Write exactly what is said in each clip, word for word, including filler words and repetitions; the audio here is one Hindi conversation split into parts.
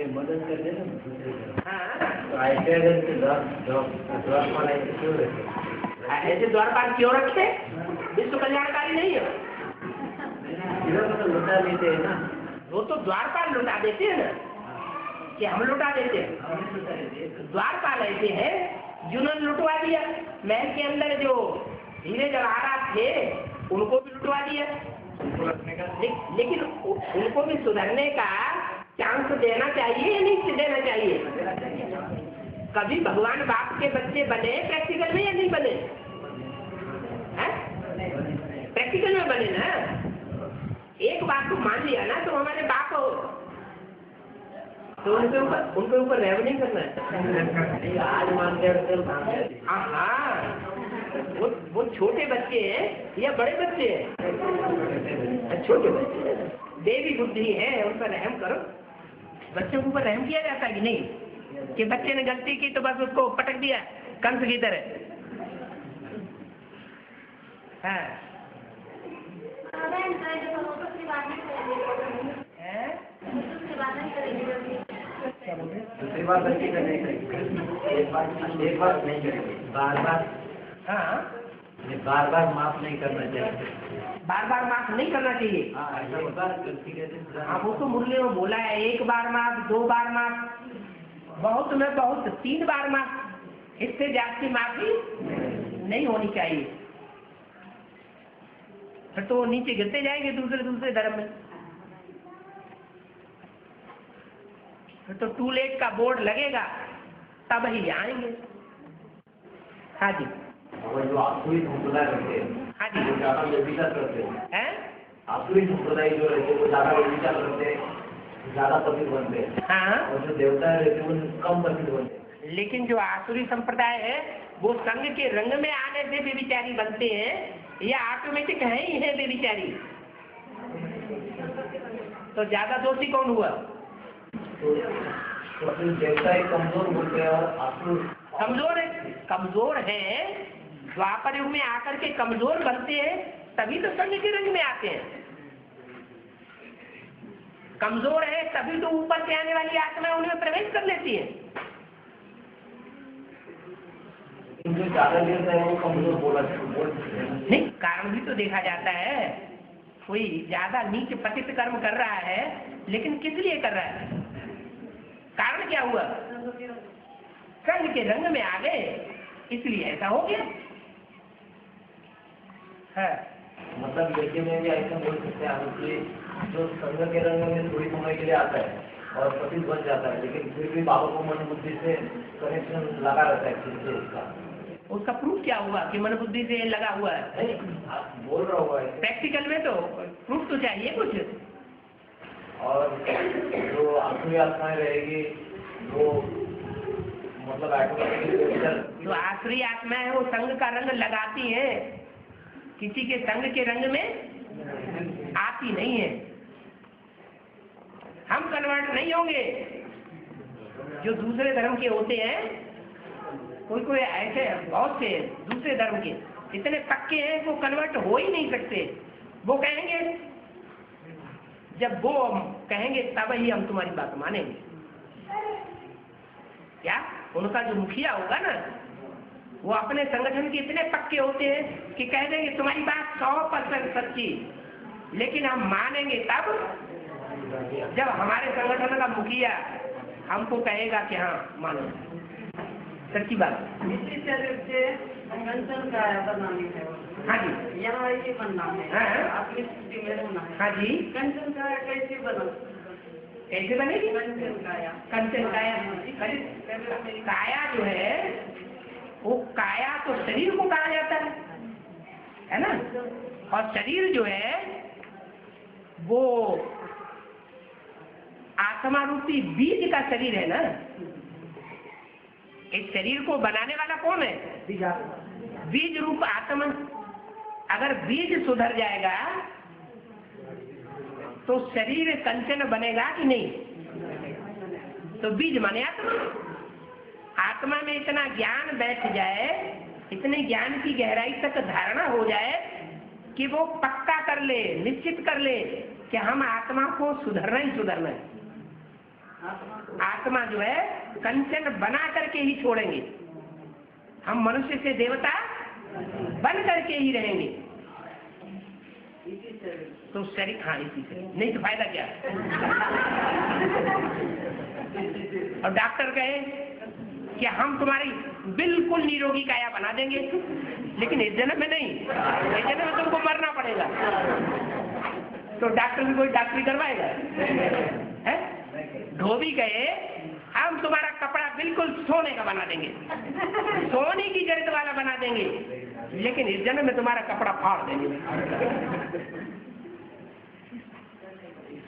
लिए मदद कर देना दूसरे को। ऐसे अगर द्वारपाल ऐसे क्यों रखे, ऐसे द्वारपाल क्यों रखे? विश्व कल्याणकारी नहीं है, लुटा देते हैं ना वो, तो द्वारपाल लुटा देते हैं ना कि हम लुटा देते हैं। द्वारपाल ऐसे है जिन्होंने लुटवा दिया, महल के अंदर जो हीरे जवाहरात थे उनको भी लुटवा दिया। ले, लेकिन उ, उनको भी सुधरने का चांस देना चाहिए या नहीं देना चाहिए? कभी भगवान बाप के बच्चे बने प्रैक्टिकल में या नहीं बने? प्रैक्टिकल में बने ना। एक बात को मान लिया ना तो हमारे बाप हो तो उनके ऊपर उनके ऊपर रेवनिंग करना है। आज मानते हैं, हाँ हाँ, वो वो छोटे बच्चे हैं या बड़े बच्चे हैं? छोटे बच्चे, देवी बुद्धि है, उन पर रहम करो। बच्चों के ऊपर रहम किया जाता है कि नहीं? कि बच्चे ने गलती की तो बस उसको पटक दिया कंस की तरह। हाँ, दूसरी बात नहीं करेंगे, एक बार एक बार नहीं करेंगे, बार बार। हाँ, बार बार माफ नहीं करना चाहिए, बार बार माफ नहीं करना चाहिए। हाँ, एक बार गलती करते, हाँ वो तो मुरली में बोला है, एक बार माफ, दो बार माफ, बहुत में बहुत तीन बार माफ, इससे जास्ती माफी नहीं होनी चाहिए। फिर तो नीचे गिरते जाएंगे दूसरे दूसरे धर्म में। तो टू लेट का बोर्ड लगेगा तब ही आएंगे। हाँ जी, वो जो आसुरी संप्रदाय रहते हैं, हाँ जी, वो ज्यादा व्यभिचार करते हैं। आसुरी संप्रदाय जो रहते हैं वो ज्यादा व्यभिचार करते हैं, ज्यादा पतित बनते हैं। हाँ, और जो देवता रहते हैं वो कम पतित बनते हैं। लेकिन जो आसुरी संप्रदाय है वो संघ के रंग में आने से व्यभिचारी बनते हैं, ये ऑटोमेटिक है ही है व्यभिचारी। तो ज्यादा दोषी कौन हुआ? तो देवता ही कमजोर होते हैं और कमजोर है, कमजोर है द्वापर युग में आकर के कमजोर बनते हैं, तभी तो संघ के रंग में आते हैं। कमजोर है तभी तो ऊपर से आने वाली आत्मा उनमें प्रवेश कर लेती है। जो ज्यादा देवता है वो कमजोर बोला नहीं, कारण भी तो देखा जाता है। कोई ज्यादा नीच पतित कर्म कर रहा है, लेकिन किस लिए कर रहा है? कारण क्या हुआ? संघ के रंग में आ गए, इसलिए ऐसा हो गया। हाँ, मतलब लेकिन में भी ऐसा बोल सकते हैं कि जो संघ के रंग में थोड़ी समय के लिए आता है और पतित बन जाता है, लेकिन फिर भी बाबा को मन बुद्धि से कनेक्शन लगा रहता है। इसलिए उसका उसका प्रूफ क्या हुआ कि मन बुद्धि से लगा हुआ है? आप बोल रहा हुआ है प्रैक्टिकल में, तो प्रूफ तो चाहिए कुछ। और जो आसुरी आत्माएं रहेगी वो मतलब जो आसुरी आत्मा है वो संघ का रंग लगाती है, किसी के संघ के रंग में आती नहीं है। हम कन्वर्ट नहीं होंगे। जो दूसरे धर्म के होते हैं, कोई कोई ऐसे बहुत से दूसरे धर्म के इतने पक्के हैं वो कन्वर्ट हो ही नहीं सकते। वो कहेंगे, जब वो कहेंगे तब ही हम तुम्हारी बात मानेंगे। क्या उनका जो मुखिया होगा ना, वो अपने संगठन के इतने पक्के होते हैं कि कह देंगे तुम्हारी बात सौ परसेंट सच्ची, लेकिन हम मानेंगे तब जब हमारे संगठन का मुखिया हमको कहेगा कि हाँ मानो सच्ची बात। संगठन का बदनामी है। हाँ जी, यहाँ ये बदनाम है, अपनी स्थिति में होना है। हाँ जी, कंचन काया कैसे बना, कैसे बनेगी कंचन काया? कंचन काया, काया जो है वो काया तो शरीर को कहा जाता है, है ना? और शरीर जो है वो आत्मा रूपी बीज का शरीर है ना। इस शरीर को बनाने वाला कौन है? बीज रूप आत्मा। अगर बीज सुधर जाएगा तो शरीर कंचन बनेगा कि नहीं? तो बीज माने आत्मा। आत्मा में इतना ज्ञान बैठ जाए, इतने ज्ञान की गहराई तक धारणा हो जाए कि वो पक्का कर ले, निश्चित कर ले कि हम आत्मा को सुधरना ही सुधरना है। आत्मा जो है कंचन बना करके ही छोड़ेंगे, हम मनुष्य से देवता बन करके ही रहेंगे। तो शरीर हाँ इसी से नहीं तो फायदा क्या है? और डॉक्टर कहे कि हम तुम्हारी बिल्कुल निरोगी काया बना देंगे, लेकिन इस जन्म में नहीं, इस जन्म में तुमको मरना पड़ेगा, तो डॉक्टर भी कोई डॉक्टरी करवाएगा है? धोबी गए हम तुम्हारा कपड़ा बिल्कुल सोने का बना देंगे, सोने की जड़त वाला बना देंगे, लेकिन इस जन्म में तुम्हारा कपड़ा फाड़ देंगे।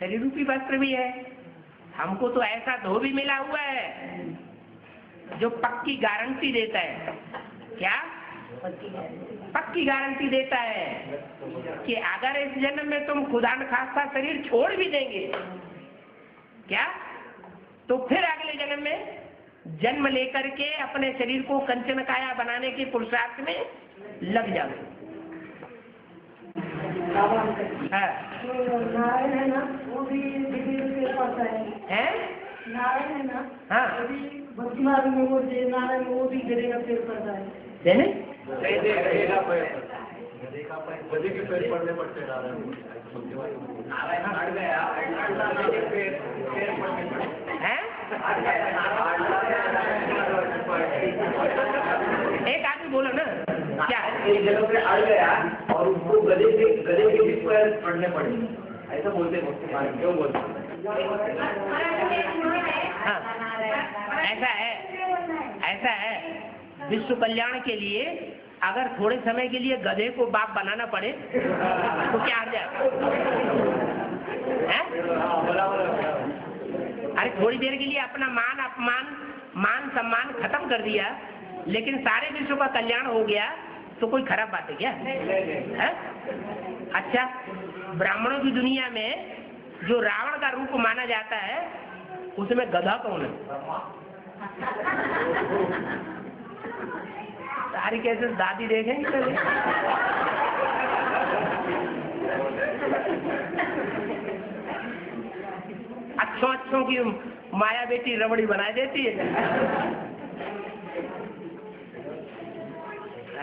शरीर रूपी वस्त्र भी है, हमको तो ऐसा धोबी मिला हुआ है जो पक्की गारंटी देता है। क्या पक्की गारंटी देता है कि अगर इस जन्म में तुम खुदा न खास्ता शरीर छोड़ भी देंगे क्या, तो फिर अगले जन्म में जन्म लेकर के अपने शरीर को कंचन काया बनाने के पुरुषार्थ में लग जाओ। एक आदमी बोलो ना क्या एक जगह पे अड़ गया और उसको गले के गले के बीच पर पड़ने पड़े, ऐसा बोलते हैं। क्यों बोलते हैं? ऐसा है, ऐसा है विश्व कल्याण के लिए अगर थोड़े समय के लिए गधे को बाप बनाना पड़े तो क्या आ जाए? अरे थोड़ी देर के लिए अपना मान अपमान मान सम्मान खत्म कर दिया, लेकिन सारे विश्व का कल्याण हो गया, तो कोई खराब बात है क्या है? अच्छा, ब्राह्मणों की दुनिया में जो रावण का रूप माना जाता है उसमें गधा कौन है? सारी कैसे दादी देखेंगे अच्छों अच्छों की माया बेटी रबड़ी बना देती है।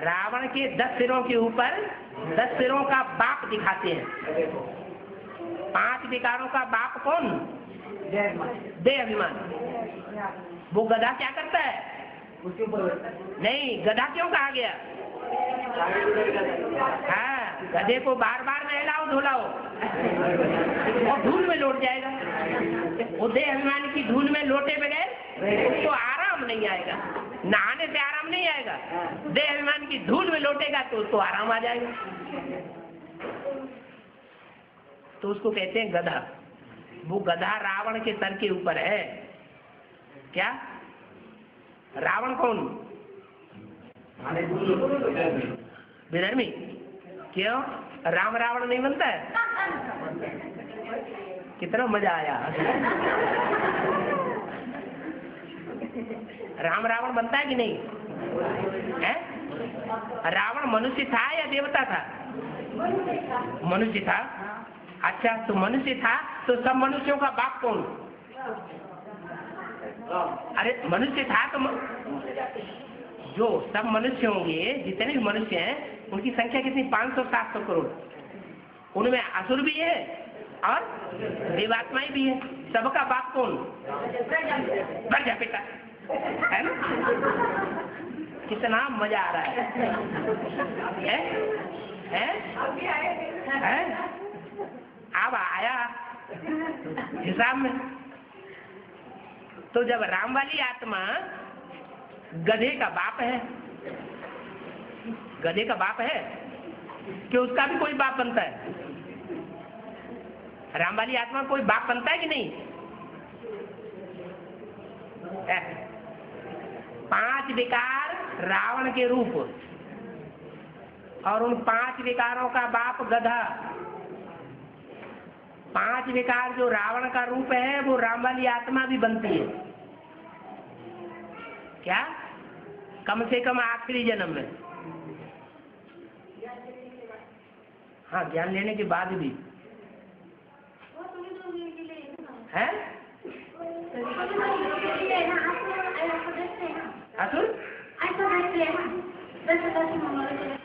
रावण के दस सिरों के ऊपर दस सिरों का बाप दिखाते हैं। पांच विकारों का बाप कौन? देह अभिमान। वो गधा क्या करता है? नहीं, गधा क्यों कहा गया? हाँ, गधे को बार बार नहलाओ धुलाओ और धूल में लौट जाएगा। वो देह अभिमान की धूल में लौटे बगैर उसको आराम नहीं आएगा, नहाने से आराम नहीं आएगा। देह अभिमान की धूल में लौटेगा तो उसको आराम आ जाएगा, तो उसको कहते हैं गधा। वो गधा रावण के सर के ऊपर है। क्या रावण कौन? बेधर्मी। क्यों राम रावण नहीं बनता है? कितना मजा आया। राम रावण बनता है कि नहीं है? रावण मनुष्य था या देवता था? मनुष्य था। अच्छा, तो मनुष्य था तो सब मनुष्यों का बाप कौन? अरे मनुष्य था तो म... जो सब मनुष्य होंगे, जितने भी मनुष्य हैं उनकी संख्या कितनी? पाँच सौ सात सौ करोड़। उनमें असुर भी है और देवात्माएं भी है। सबका बाप कौन? प्रजापिता है ना? कितना मजा आ रहा है, है? है? है? अब आया हिसाब में। तो जब राम वाली आत्मा गधे का बाप है, गधे का बाप है कि उसका भी कोई बाप बनता है? राम वाली आत्मा कोई बाप बनता है कि नहीं है? पांच विकार रावण के रूप और उन पांच विकारों का बाप गधा। पांच विकार जो रावण का रूप है वो राम वाली आत्मा भी बनती है। क्या? कम से कम आखिरी जन्म में। हाँ, ज्ञान लेने के बाद भी है। असुर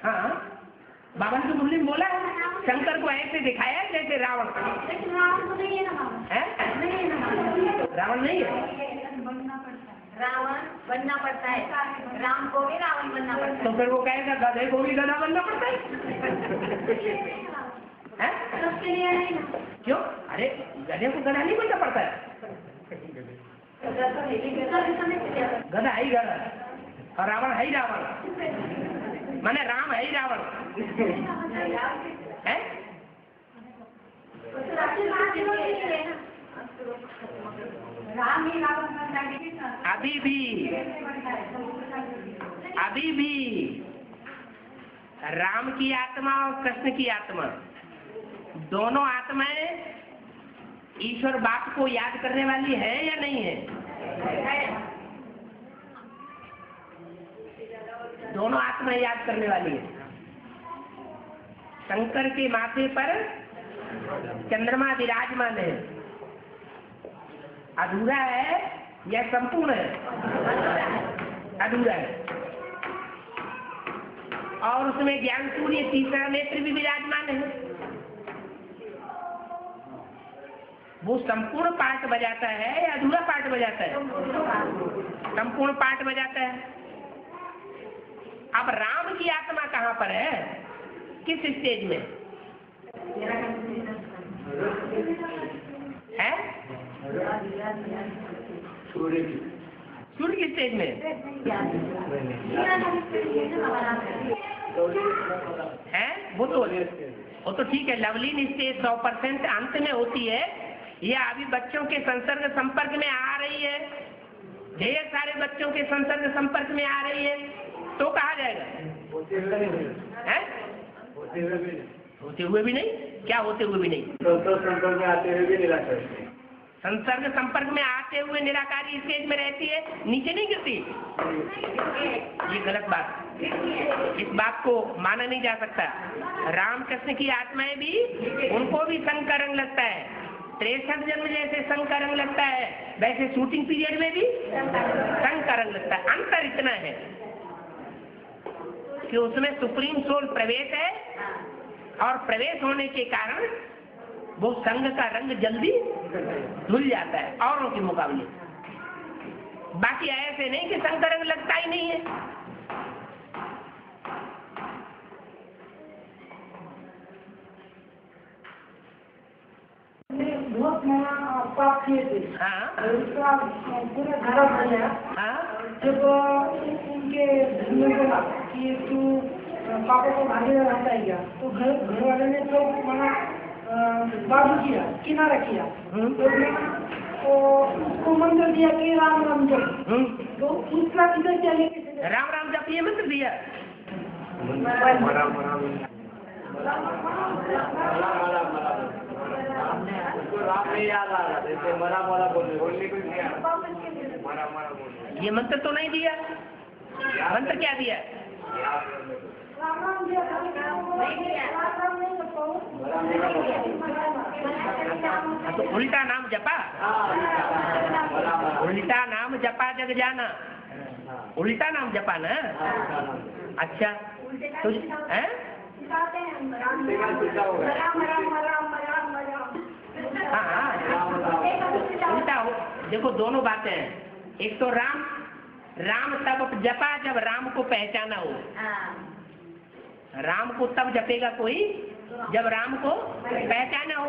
हाँ बाबा ने तो मुरली में बोला शंकर को ऐसे दिखाया जैसे रावण रावण नहीं है रावण बनना पड़ता है राम को भी रावण बनना पड़ता है तो फिर वो कहेगा गधे को भी गधा बनना पड़ता है सबके लिए नहीं क्यों अरे गधे को गधा नहीं बनना पड़ता है गधा है गधा और रावण है रावण माने राम है रावण है अभी भी अभी भी राम की आत्मा और कृष्ण की आत्मा दोनों आत्माएं ईश्वर बाप को याद करने वाली है या नहीं है दोनों आत्माएं याद करने वाली है शंकर के माथे पर चंद्रमा विराजमान है अधूरा है या संपूर्ण है अधूरा है और उसमें ज्ञान सूर्य तीसरा नेत्र भी विराजमान है वो संपूर्ण पाठ बजाता है या अधूरा पाठ बजाता है संपूर्ण पाठ बजाता है अब राम की आत्मा कहाँ पर है किस स्टेज में है सूर्य सूर्य की स्टेज में है वो तो वो तो ठीक है लवलीन स्टेज सौ परसेंट अंत में होती है या अभी बच्चों के संसर्ग संपर्क में आ रही है ढेर सारे बच्चों के संसर्ग संपर्क में आ रही है तो कहा जाएगा है होते हुए भी नहीं क्या होते हुए भी नहीं संसर्ग में आते हुए भी निराकारी संसर्ग संपर्क में आते हुए निराकारी स्टेज में रहती है नीचे नहीं गिरती ये गलत बात इस बात को माना नहीं जा सकता रामकृष्ण की आत्माएं भी उनको भी संग का रंग लगता है तिरसठ जन्म जैसे संग का रंग लगता है वैसे शूटिंग पीरियड में भी संग का रंग लगता है अंतर इतना है कि उसमें सुप्रीम सोल प्रवेश है और प्रवेश होने के कारण वो संघ का रंग जल्दी धुल जाता है औरों के मुकाबले बाकी ऐसे नहीं कि संघ का रंग लगता ही नहीं है बहुत मेरा पाप किए थे हाँ उसका पूरा घर भर गया हाँ जब उनके धर्म बोला कि तू पापा को भागे रहता ही गया तो घर घर वाले ने तो मना बाजू किया किनारा किया तो तो उसको मंत्र दिया कि राम राम जप तो उसका किधर चले राम राम जप ये मंत्र दिया ये मंत्र तो नहीं दिया मंत्र क्या दिया तो उल्टा नाम जपा उल्टा नाम जपा जग जाना उल्टा नाम जपा ना अच्छा तो हैं हाँ उल्टा हो देखो दोनों बातें हैं एक तो राम राम तब जपा जब राम को पहचाना हो राम को तब जपेगा कोई जब राम को पहचाना हो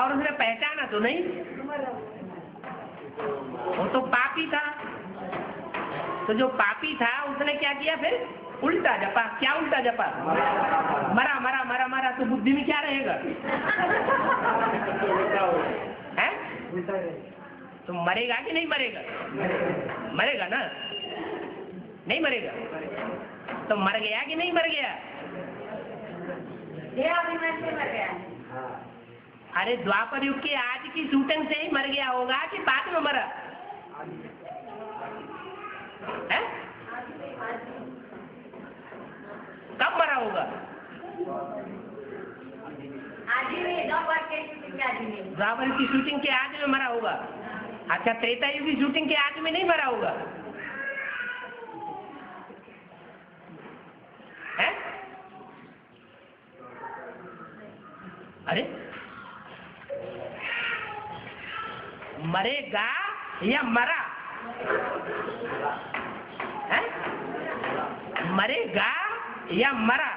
और उसने पहचाना तो नहीं वो तो पापी था तो जो पापी था उसने क्या किया फिर उल्टा जपा क्या उल्टा जपा मरा मरा मरा मरा तो बुद्धि में क्या रहेगा है तो मरेगा कि नहीं मरेगा मरेगा ना नहीं मरेगा तो मर गया कि नहीं मर गया मर गया अरे द्वापर युग की आज की शूटिंग से ही मर गया होगा कि बाद में मरा है कब मरा होगा द्वापर की शूटिंग के आज में मरा होगा अच्छा, त्रेता युग की शूटिंग के आग में नहीं भरा होगा है? अरे मरेगा या मरा है? मरेगा या मरा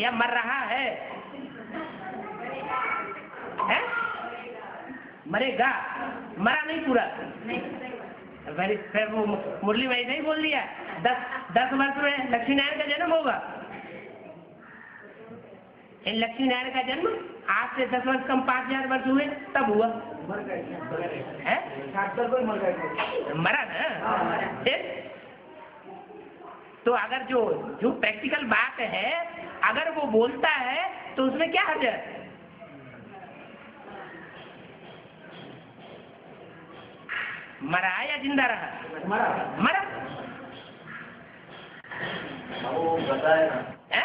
या मर रहा है, है? मरेगा, मरा नहीं पूरा। वेरी फिर वो मुरली भाई नहीं बोल दिया दस दस वर्ष में लक्ष्मी नारायण का जन्म होगा। इन लक्ष्मी नारायण का जन्म आज से दस वर्ष कम पाँच हजार वर्ष हुए तब हुआ। है? मरा ना फिर। तो अगर जो जो प्रैक्टिकल बात है अगर वो बोलता है तो उसमें क्या हर्ज है? मरा या जिंदा रहा? मरा मरा वो गधा है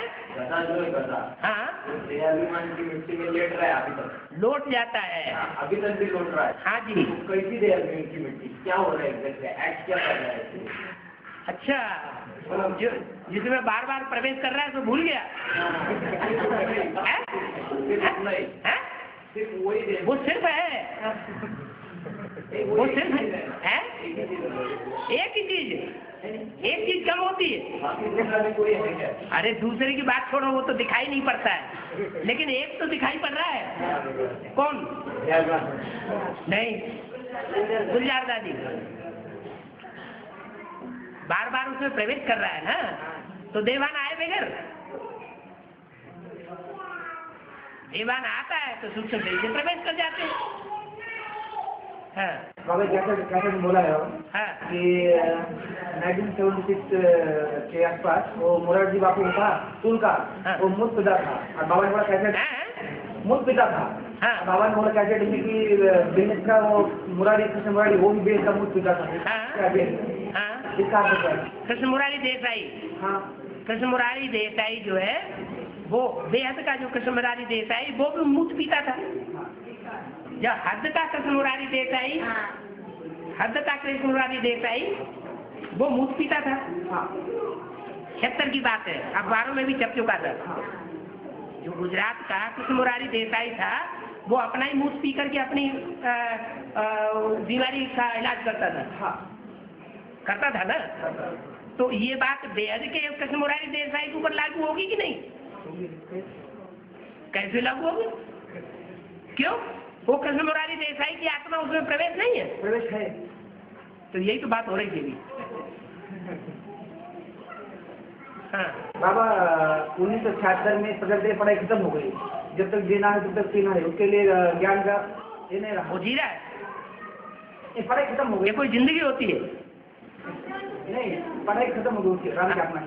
ना, गधा जो है गधा, हाँ दयाभिमान की मिट्टी में लेट रहा है अभी तक, लौट जाता है अभी तक भी लौट रहा है। हाँ जी, कैसी दयाभिमान की मिट्टी, क्या हो रहा है एक्ट, क्या कर रहा है? अच्छा, जो जिसमें बार बार प्रवेश कर रहा है तो भूल गया है? है? वो सिर्फ है, वो सिर्फ है एक ही चीज, एक चीज कम होती है। अरे दूसरे की बात छोड़ो, वो तो दिखाई नहीं पड़ता है, लेकिन एक तो दिखाई पड़ रहा है। कौन? नहीं, गुलजार दादी बार बार उसमें प्रवेश कर रहा है ना, तो देवान आए बगैर, देवान आता है तो सूक्ष्म शरीर से प्रवेश कर जाते हैं। हाँ, जैसा जैसा बोला है हाँ। कि उन्नीस सौ छिहत्तर के आसपास वो मोरारजी बापू का स्कूल का हाँ। वो मुझ पिता था और बाबा ने बोला कैसे हाँ। मुझ पिता था हाँ। बाबा ने बोला कैसे कि बिजनेस का वो मुरारी कृष्ण मुरारी वो भी बेच का मुझ पिता था हाँ। हाँ। कृष्ण मुरारी देसाई हाँ। कृष्ण मुरारी देसाई जो है वो बेहद का जो कृष्ण मुरारी देसाई वो भी मुझ पिता था। जब हद का कृष्ण मुरारी देसाई हाँ। हद का कृष्ण मुरारी देसाई वो मूत पीता था हाँ। छिहत्तर की बात है, अखबारों में भी छप चुका था हाँ। जो गुजरात का कृष्ण मुरारी देसाई था वो अपना ही मूत पी करके अपनी बीमारी का इलाज करता था हाँ। करता था ना हाँ। तो ये बात बेहद के कृष्ण मुरारी देसाई के ऊपर लागू होगी कि नहीं? कैसे लागू होगी? क्यों? वो कृष्ण मुरारी देसाई की आत्मा उसमें प्रवेश नहीं है। प्रवेश है, तो यही तो बात हो रही थी हाँ। बाबा उन्नीस सौ छिहत्तर में प्रगति पढ़ाई खत्म हो गई, जब तक जीना है तब तक पीना है, उसके लिए ज्ञान का ये नहीं रहा, वो जी रहा है, पढ़ाई खत्म हो गई। कोई जिंदगी होती है? नहीं, पढ़ाई खत्म हो गई राम की आत्मा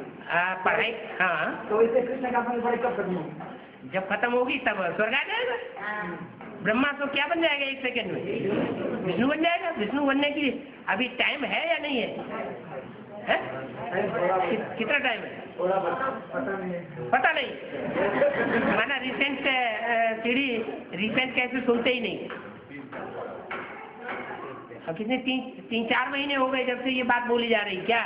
पढ़ाई हाँ। तो इससे कृष्ण की आत्मा पढ़ाई कब खत्म होगी? जब खत्म होगी तब स्वर्ग आ जाएगा। ब्रह्मा तो क्या बन जाएगा एक सेकंड में? विष्णु बन जाएगा। विष्णु बनने की अभी टाइम है या नहीं है? है? कि, कितना टाइम है? पता नहीं, माना रिसेंट सीढ़ी रिसेंट कैसे सुनते ही नहीं। अब कितने तीन तीन चार महीने हो गए जब से ये बात बोली जा रही क्या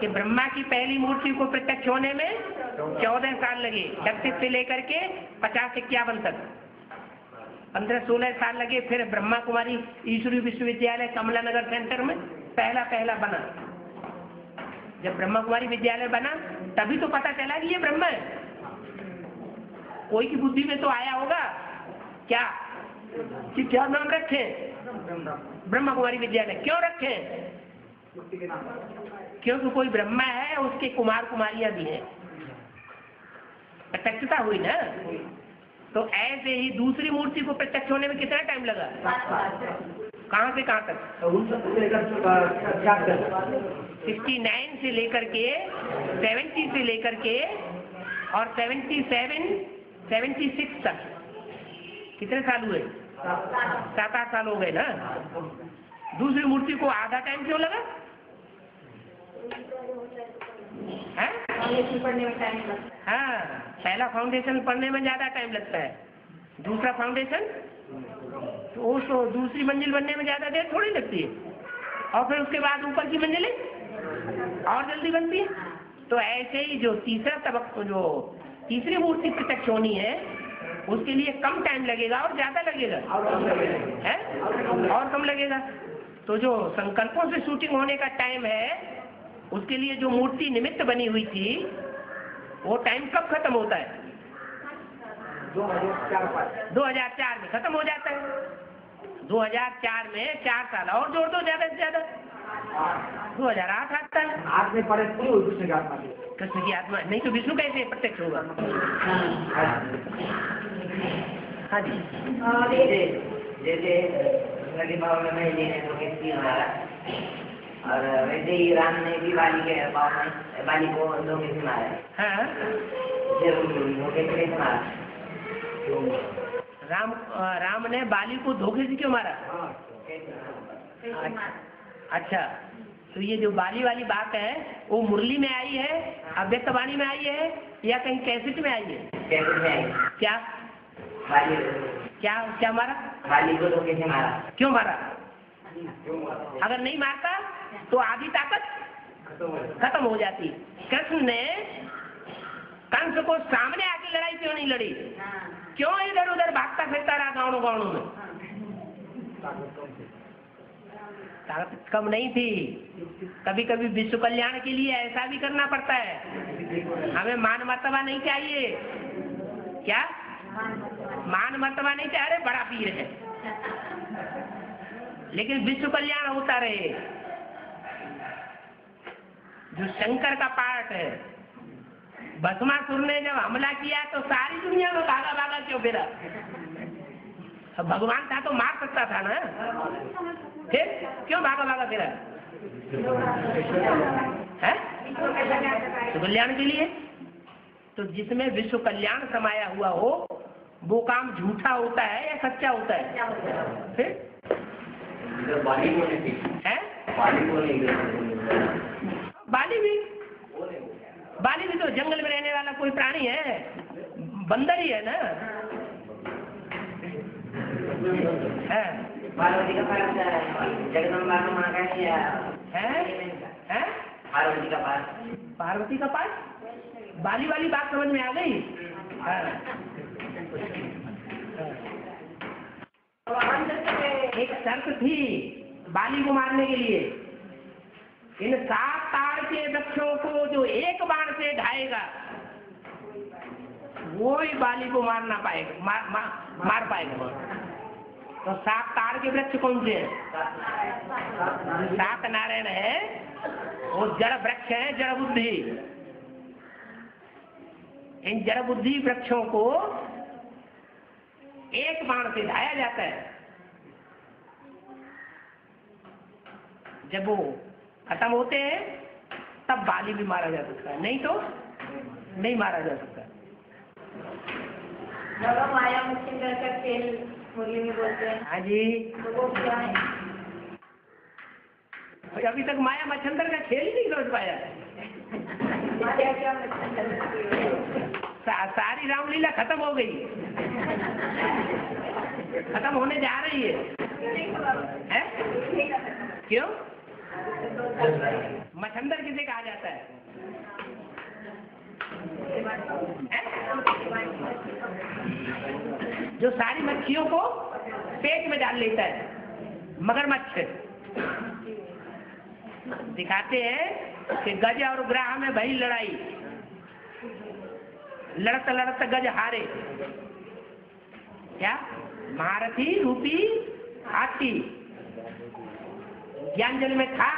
कि ब्रह्मा की पहली मूर्ति को प्रत्यक्ष होने में चौदह साल लगे, छत्तीस से लेकर के पचास इक्यावन तक पंद्रह सोलह साल लगे। फिर ब्रह्मा कुमारी ईश्वरी विश्वविद्यालय कमला नगर सेंटर में पहला पहला बना। जब ब्रह्मा कुमारी विद्यालय बना तभी तो पता चला कि ये ब्रह्मा है। कोई की बुद्धि में तो आया होगा क्या कि क्या नाम रखें ब्रह्मा कुमारी विद्यालय, क्यों रखें? क्योंकि कोई ब्रह्मा है, उसके कुमार कुमारियां भी हैं, प्रत्यक्षता हुई ना। तो ऐसे ही दूसरी मूर्ति को प्रत्यक्ष होने में कितना टाइम लगा? कहाँ से कहाँ तक? सिक्सटी नाइन से लेकर के सेवेंटी से लेकर के और सेवेंटी सेवन सेवेंटी सिक्स तक कितने साल हुए? सात आठ साल हो गए ना। दूसरी मूर्ति को आधा टाइम क्यों लगा? हाँ? पढ़ने में टाइम लगता है। हाँ, पहला फाउंडेशन पढ़ने में ज्यादा टाइम लगता है, दूसरा फाउंडेशन, तो उस दूसरी मंजिल बनने में ज़्यादा देर थोड़ी लगती है, और फिर उसके बाद ऊपर की मंजिलें और जल्दी बनती है। तो ऐसे ही जो तीसरा तबक जो तीसरी मूर्ति तक होनी है उसके लिए कम टाइम लगेगा और ज़्यादा लगेगा है और कम लगेगा। तो जो संकल्पों से शूटिंग होने का टाइम है उसके लिए जो मूर्ति निमित्त बनी हुई थी वो टाइम कब खत्म होता है? दो हज़ार चार में खत्म हो जाता है। दो हज़ार चार में चार साल और जोड़ दो, ज्यादा से ज्यादा दो हज़ार आठ आता है। आठ में पड़े कृष्ण की आत्मा, कृष्ण की आत्मा नहीं तो विष्णु कैसे प्रत्यक्ष होगा? हाँ जी, जैसे और वैसे ही राम ने भी बाली के बाली को लोकेश से मारा। हाँ, जब लोकेश ने मारा तो राम राम ने बाली को धोखे से क्यों मारा? अच्छा, तो ये जो बाली वाली बात है वो मुरली में आई है, अव्यक्तवाणी में आई है या कहीं कैसेट में आई है? कैसेट में आई। क्या बाली क्या क्या मारा? बाली को धोखे से मारा। क्यों मारा? अगर नहीं मारता तो आधी ताकत खत्म हो जाती। कृष्ण ने कंस को सामने आके लड़ाई क्यों नहीं लड़ी? क्यों इधर उधर भागता फिरता रहा गांवों गांवों में? ताकत कम नहीं थी। कभी कभी विश्व कल्याण के लिए ऐसा भी करना पड़ता है। हमें मान मर्तबा नहीं चाहिए। क्या मान मर्तबा नहीं चाहिए? अरे बड़ा पीर है, लेकिन विश्व कल्याण होता रहे। जो शंकर का पार्ट है, भस्मासुर ने जब हमला किया तो सारी दुनिया में भागा भागा क्यों फिरा? भगवान था तो मार सकता था ना, फिर क्यों भागा भागा फिरा? है विश्व कल्याण के लिए। तो जिसमें विश्व कल्याण समाया हुआ हो वो काम झूठा होता है या सच्चा होता है? फिर बाली को नहीं है, बाली को नहीं, बाली भी बाली भी तो जंगल में रहने वाला कोई प्राणी है, बंदर ही है ना। है पार्वती का पास जगदम्बा का मांगा है, है पार्वती का पास, पार्वती का पास बाली वाली बात समझ में आ गई। एक शर्त थी बाली को मारने के लिए, इन सात ताड़ के वृक्षों को जो एक बाण से ढाएगा वो ही बाली को मारना पाएगा, मार, मा, मार पाएगा। तो सात ताड़ के वृक्ष कौन से हैं? सात नारायण है, वो जड़ वृक्ष है, जड़ बुद्धि। इन जड़ बुद्धि वृक्षों को एक बाण से ढाया जाता है। जब वो खत्म होते हैं तब बाली भी मारा जा सकता है, नहीं तो नहीं मारा जा सकता। हाँ जी, तो अभी तक माया मच्छंदर का खेल ही नहीं समझ पाया। सा, सारी रामलीला खत्म हो गई, खत्म होने जा रही है, है? क्यों? मच्छंदर किसे कहा जाता है? जो सारी मच्छियों को पेट में डाल लेता है, मगरमच्छ। दिखाते हैं कि गज और ग्राह में भई लड़ाई, लड़त लड़त गज हारे। क्या महारथी रूपी हाथी ज्ञान जल में था,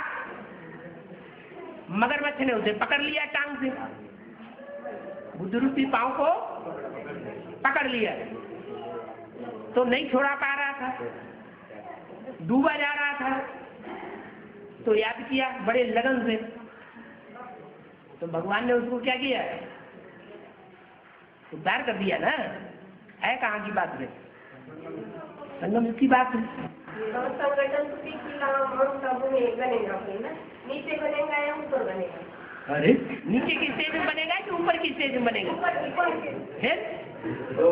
मगरमच्छ ने उसे पकड़ लिया टांग से, बुद्धरूपी पांव को पकड़ लिया, तो नहीं छोड़ा पा रहा था, डूबा जा रहा था। तो याद किया बड़े लगन से, तो भगवान ने उसको क्या किया? उद्धार कर दिया ना। है कहाँ की बात है? संगम की बात है। नीचे बनेगा या ऊपर बनेगा? अरे नीचे किस स्टेज में बनेगा कि ऊपर किस स्टेज में बनेगा? फिर तो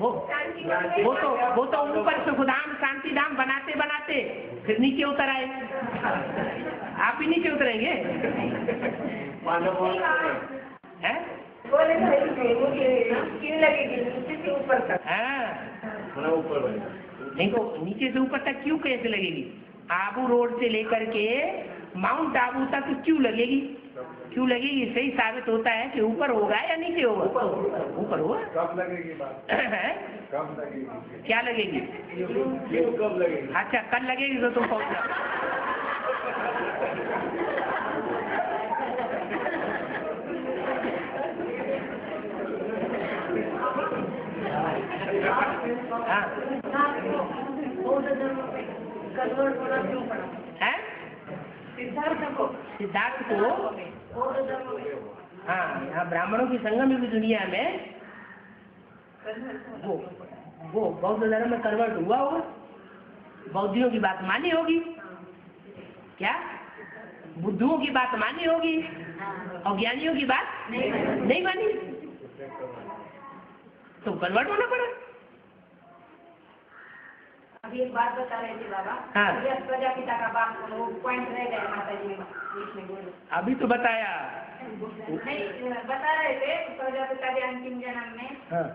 वो वो तो वो तो ऊपर से गोदाम शांति धाम बनाते बनाते फिर नीचे उतर आए। आप ही नीचे उतरेंगे हैं? नीचे से ऊपर तक क्यों कैसे लगेगी? आबू रोड से लेकर के माउंट आबू तक क्यों लगेगी? क्यों लगेगी? सही साबित होता है कि ऊपर होगा या नीचे होगा? ऊपर होगा। कब लगेगी बात? कब लगेगी? क्या लगेगी? कब लगेगी? अच्छा कल लगेगी तो तुम पहुँचना। हाँ सिद्धार्थ को सिद्धार्थ को हाँ यहाँ ब्राह्मणों की संगम युग दुनिया में वो वो बौद्ध धर्म में कन्वर्ट हुआ होगा, बौद्धियों की बात मानी होगी, क्या बुद्धुओं की बात मानी होगी और ज्ञानियों की बात नहीं मानी तो कन्वर्ट होना पड़ा। अभी एक बात बता रहे थे बाबा, हाँ प्रजापिता का बात वो पॉइंट रह गया माताजी में बीच में बोलो। अभी तो बताया नहीं, बता रहे थे प्रजापिता के अंतिम जन्म में हाँ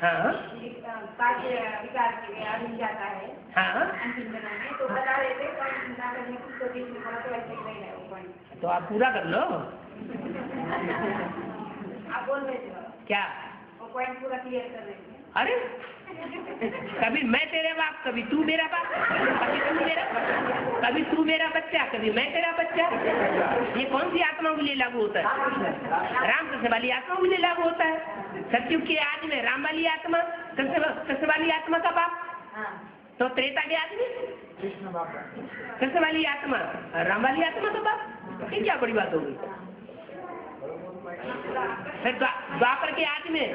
हाँ पांच विकार के अधीन जाता है हाँ अंतिम जन्म में, तो बता रहे थे पॉइंट ना करने कुछ तो बीच में बोला तो ऐसे ही रह गया पॉइंट। तो आप पूरा कर लो, आप बोल रहे थे क्या वो पॉइंट पूरा क्लियर कर रहे थे? अरे कभी मैं तेरे बाप, कभी तू मेरा बाप, कभी तू मेरा, कभी तू मेरा बच्चा, कभी मैं तेरा बच्चा। ये कौन सी आत्माओं के लिए लागू होता है? राम कृष्ण वाली आत्माओं के लिए लागू होता है। सतयुग के आदि में राम वाली आत्मा, कृष्ण कृष्ण वाली आत्मा का बाप, तो त्रेता के आदमी कृष्ण वाली आत्मा, राम वाली आत्मा का बाप। ये क्या बड़ी बात होगी? फिर द्वापर के आदि में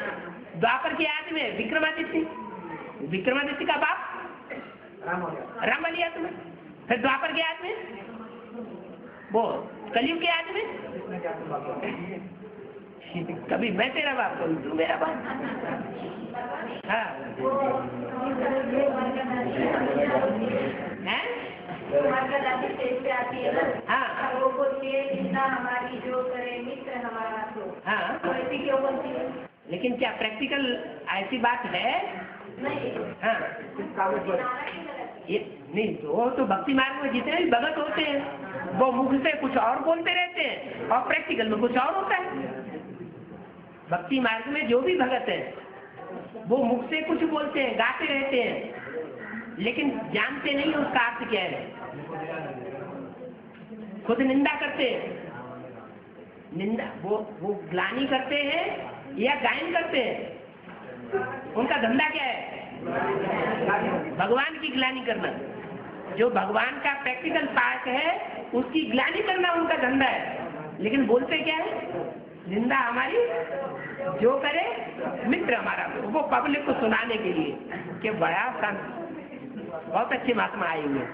द्वापर के आदि में विक्रमादित्य, विक्रमादित्य का बाप राम वाली आत्मा। फिर द्वापर के आदि में वो कलयुग के आदि में कभी मैं तेरा बाप, कभी तू मेरा बाप। हाँ हैं हाँ वो बोलती है जितना हमारी जो करे मित्र हमारा तो हाँ, लेकिन क्या प्रैक्टिकल ऐसी बात है? नहीं हाँ ये नहीं, तो तो भक्ति मार्ग में जितने भी भगत होते हैं वो मुख से कुछ और बोलते रहते हैं और प्रैक्टिकल में कुछ और होता है। भक्ति मार्ग में जो भी भगत है वो मुख से कुछ बोलते हैं, गाते रहते हैं, लेकिन जानते नहीं उसका अर्थ क्या है। खुद निंदा करते हैं, निंदा वो वो ग्लानी करते हैं या गायन करते हैं। उनका धंधा क्या है? भगवान की ग्लानि करना। जो भगवान का प्रैक्टिकल पार्ट है उसकी ग्लानि करना उनका धंधा है, लेकिन बोलते क्या है? निंदा हमारी जो करे मित्र हमारा, वो पब्लिक को सुनाने के लिए कि बड़ा संत, बहुत अच्छी महात्मा आई हुई है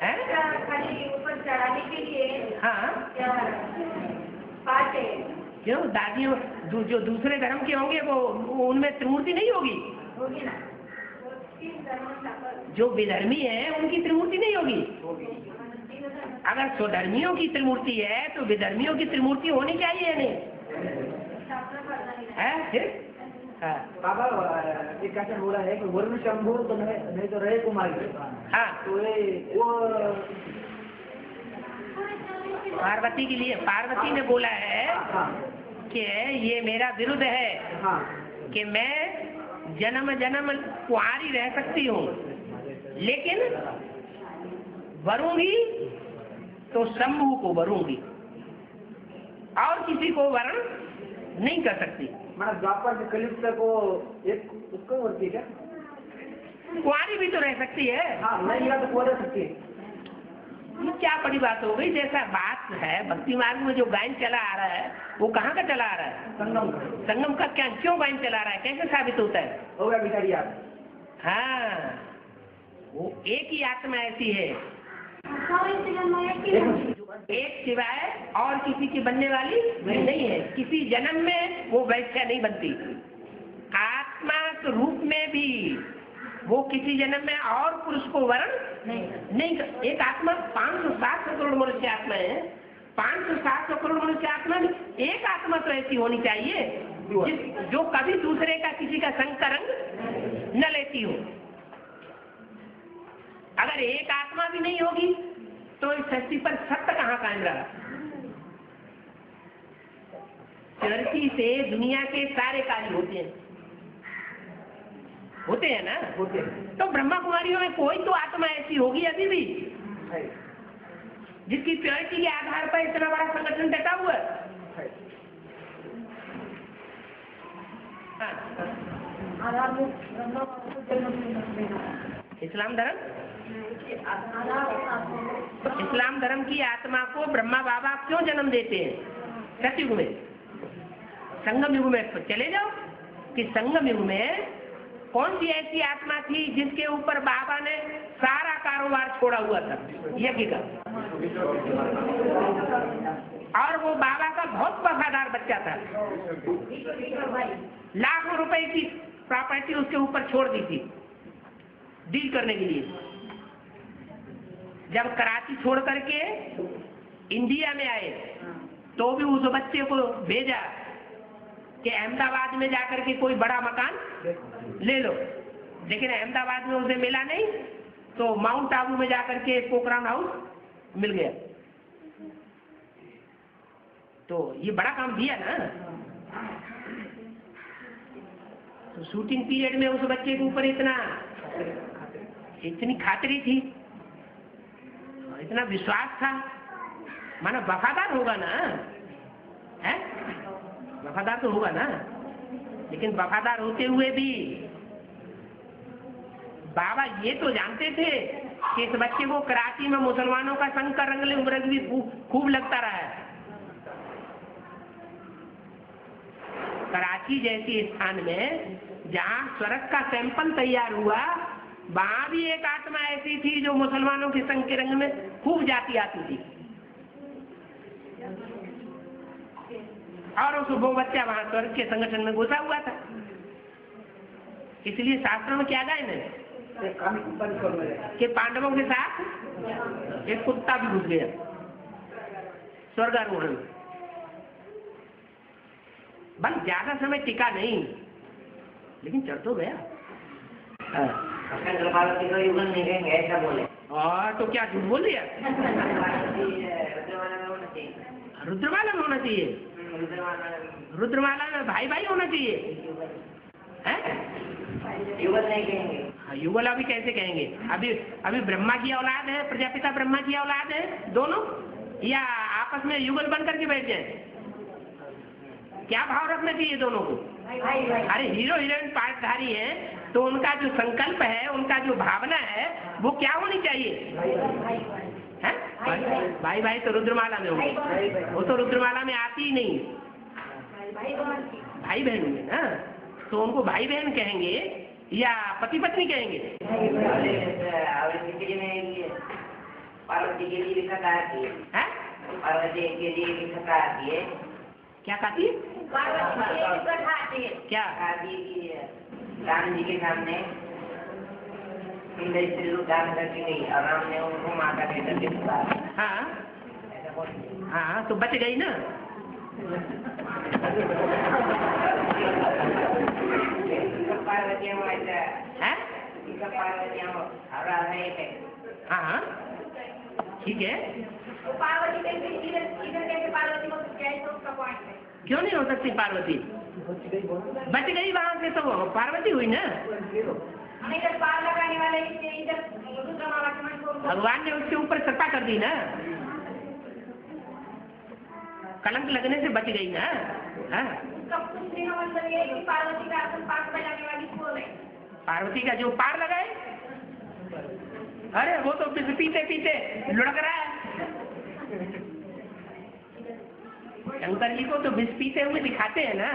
है? खाली ऊपर चढ़ाने के लिए हाँ पाटे क्यों? दादियों दू, जो दूसरे धर्म के होंगे वो उनमें त्रिमूर्ति नहीं होगी, होगी ना? जो विधर्मी है उनकी त्रिमूर्ति नहीं होगी, होगी। अगर स्वधर्मियों की त्रिमूर्ति है तो विधर्मियों की त्रिमूर्ति होनी चाहिए नहीं है? फिर बाबा एक कैसे बोला है कि वरुण शंभू तो नहीं तो रहे कुमारी हाँ तो ये वो पार्वती के लिए पार्वती ने बोला है कि ये मेरा विरुद्ध है कि मैं जन्म जन्म कुआरी रह सकती हूँ, लेकिन वरूंगी तो शंभू को वरूंगी और किसी को वरण नहीं कर सकती। मतलब द्वापर से कलयुग तक वो एक उसको बोलती है क्या? कुआरी भी तो रह सकती है। हाँ नहीं तो कुआरी रह सकती है। ये क्या बड़ी बात हो गई? जैसा बात है भक्ति मार्ग में जो गायन चला आ रहा है वो कहाँ का चला आ रहा है? संगम का। संगम का क्या क्यों गायन चला रहा है? कैसे साबित होता है? होगा बिचारी आप हाँ वो एक ही आत्मा ऐसी है, एक सिवाय और किसी की बनने वाली वही नहीं है। किसी जन्म में वो वैश्या नहीं बनती। आत्मा के रूप में भी वो किसी जन्म में और पुरुष को वर्ण नहीं। एक आत्मा पाँच सौ सात सौ करोड़ मनुष्य आत्मा है, पाँच सौ सात सौ करोड़ मनुष्य आत्मा में एक आत्मा तो ऐसी होनी चाहिए जिस, जो कभी दूसरे का किसी का संग का रंग न लेती हो। अगर एक आत्मा भी नहीं होगी तो इस धरती पर सत्य कहाँ कायम रहा। धरती से दुनिया के सारे कार्य होते हैं, होते हैं ना, होते हैं। तो ब्रह्मा कुमारियों में कोई तो आत्मा ऐसी होगी अभी भी जिसकी प्योरिटी के आधार पर इतना बड़ा संगठन टिका हुआ है। इस्लाम धर्म, तो इस्लाम धर्म की आत्मा को ब्रह्मा बाबा क्यों जन्म देते हैं सतयुग में, संगम युग में? तो चले जाओ कि संगम युग में कौन सी ऐसी आत्मा थी जिसके ऊपर बाबा ने सारा कारोबार छोड़ा हुआ था यज्ञ का, और वो बाबा का बहुत वफादार बच्चा था। लाखों रुपए की प्रॉपर्टी उसके ऊपर छोड़ दी थी डील करने के लिए। जब कराची छोड़ करके इंडिया में आए तो भी उस बच्चे को भेजा कि अहमदाबाद में जाकर के कोई बड़ा मकान ले लो, लेकिन अहमदाबाद में उसे मिला नहीं तो माउंट आबू में जाकर के पोखरान हाउस मिल गया। तो ये बड़ा काम दिया ना। तो शूटिंग पीरियड में उस बच्चे के ऊपर इतना इतनी खातरी थी, इतना विश्वास था, माना वफादार होगा ना, है वफादार तो होगा ना। लेकिन वफादार होते हुए भी बाबा ये तो जानते थे कि इस बच्चे को कराची में मुसलमानों का संग का रंग उम्र भी खूब लगता रहा है। कराची जैसी स्थान में जहाँ स्वर्ग का सैंपल तैयार हुआ, वहाँ भी एक आत्मा ऐसी थी जो मुसलमानों के संग के रंग में खूब जाती आती थी, और उस वो बच्चा वहाँ स्वर्ग के संगठन में घुसा हुआ था। इसलिए शास्त्रों में क्या गायन है कि पांडवों के साथ एक कुत्ता भी घुस गया स्वर्गारोहण में, बस ज्यादा समय टिका नहीं, लेकिन चढ़ तो गया। हाँ तो क्या झूठ बोल दिया? रुद्रमाला में होना चाहिए, रुद्रमाला में भाई भाई होना चाहिए। युगल नहीं कहेंगे, युगल अभी कैसे कहेंगे? अभी अभी ब्रह्मा की औलाद है, प्रजापिता ब्रह्मा की औलाद है दोनों, या आपस में युगल बन करके बैठ जाए? क्या भाव रखना चाहिए दोनों को? अरे हीरो हीरोइन पार्थधारी है तो उनका जो संकल्प है, उनका जो भावना है, वो क्या होनी चाहिए? है भाई भाई तो रुद्रमाला में होगी, वो तो रुद्रमाला में आती ही नहीं। भाई बहन होंगे ना, तो उनको भाई बहन कहेंगे या पति पत्नी कहेंगे? पार्वती के लिए लिखा आती है, पार्वती के लिए लिखा आती है, क्या कहती है? पार्वती क्या राम जी के सामने दान करके गई और राम ने उनको माता के दर्द दिया। हाँ तो बच गई ना। पार्वती हाँ ठीक है, क्यों नहीं हो सकती? पार्वती बच गई वहाँ से तो पार्वती हुई ना। पार लगाने वाले भगवान ने उसके ऊपर कृपा कर दी ना, कलंक लगने से बच गई ना। पार्वती का जो पार लगाए, अरे वो तो पीते पीते लुढ़क रहा है। शंकर जी को तो बिस पीते हुए दिखाते हैं ना,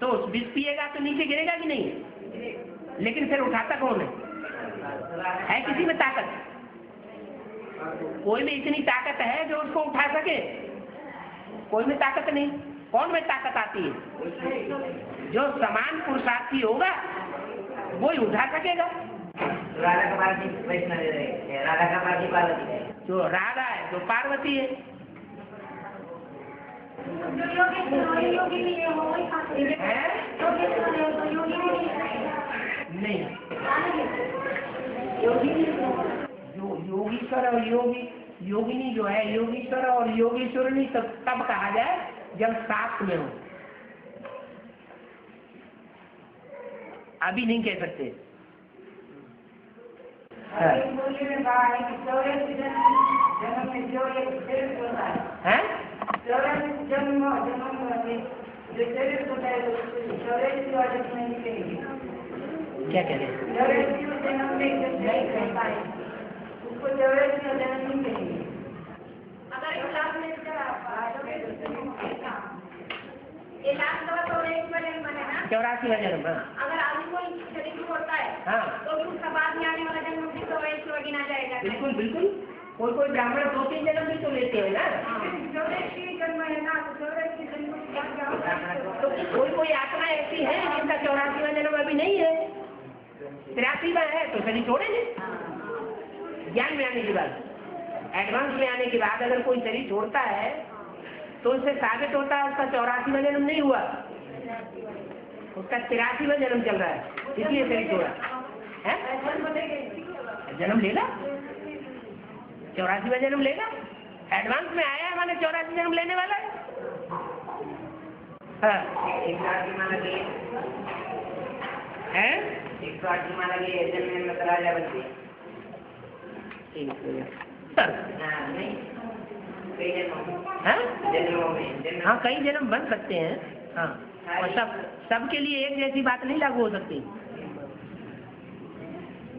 तो बिस पिएगा तो नीचे गिरेगा कि नहीं, लेकिन फिर उठाता कौन है? है किसी में ताकत? कोई में इतनी ताकत है जो उसको उठा सके? कोई में ताकत नहीं। कौन में ताकत आती है? जो समान पुरुषार्थी होगा वो ही उठा सकेगा। राधा का है, राधा का पार्वती है, जो राधा है जो पार्वती है। नहीं, योगीश्वर और योगी योगिनी जो है, योगीश्वर और योगेश्वरनी तब तब कहा जाए जब साथ में हो। अभी नहीं कह सकते। क्या कह रहे हैं? चौरासी का जन्म अगर आदमी को शरीर होता है, हाँ, तो उसका बाद में आने वाला जन्म भी चौरासी गिना जाएगा। बिल्कुल बिल्कुल। कोई कोई ब्राह्मण दो तीन जन्म भी तो लेते हैं ना। चौरासी जन्म है ना, चौरासी जन्म तो कोई कोई आत्मा ऐसी है जिनका चौरासी का जन्म अभी नहीं है, तिरासी का है तो शरीर छोड़ेंगे। ज्ञान में आने के बाद, एडवांस में आने के बाद अगर कोई शरीर छोड़ता है तो उससे साबित होता है उसका चौरासीवा जन्म नहीं हुआ, उसका तिरासीवा जन्म चल रहा है, इसलिए शरीर छोड़ा है। जन्म लेगा, चौरासीवा जन्म लेगा, एडवांस में आया हमारे चौरासी जन्म लेने वाला है। हाँ। हाँ, कई जन्म बन सकते हैं। हाँ, और सब सबके लिए एक जैसी बात नहीं लागू हो सकती।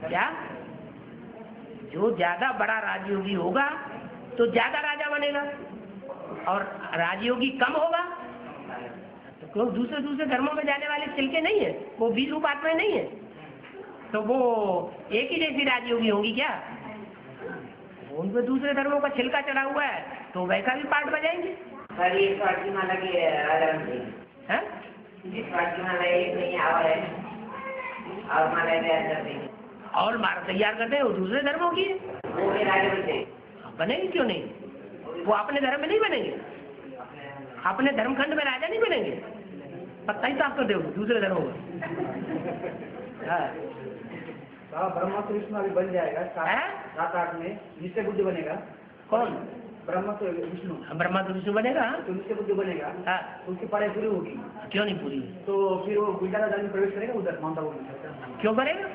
क्या जो ज्यादा बड़ा राजयोगी होगा तो ज्यादा राजा बनेगा, और राजयोगी कम होगा तो क्यों दूसरे दूसरे धर्मों में जाने वाले चिलके नहीं है, वो बीज रूप आत्मा नहीं है, तो वो एक ही जैसी राजयोगी होगी क्या? उन पे दूसरे धर्मों का छिलका चढ़ा हुआ है तो वैसा भी पार्ट बजाएंगे। और माला तैयार करते हैं वो दूसरे धर्मों की है, बनेंगे क्यों नहीं? वो अपने धर्म में नहीं बनेंगे, अपने धर्मखंड में राजा नहीं बनेंगे। पता ही तो आपको दे दूसरे धर्मों में ब्रह्मा कृष्ण भी बन जाएगा सात आठ में, निश्चय बुद्धि बनेगा। कौन? ब्रह्मा तो विष्णु, ब्रह्मा तो विष्णु बनेगा तो निश्चय बुद्धि बनेगा। हाँ, उसकी पढ़ाई पूरी होगी। क्यों नहीं पूरी? तो फिर वो गुजरात में प्रवेश करेगा, उधर मानता होगा। क्यों करेगा?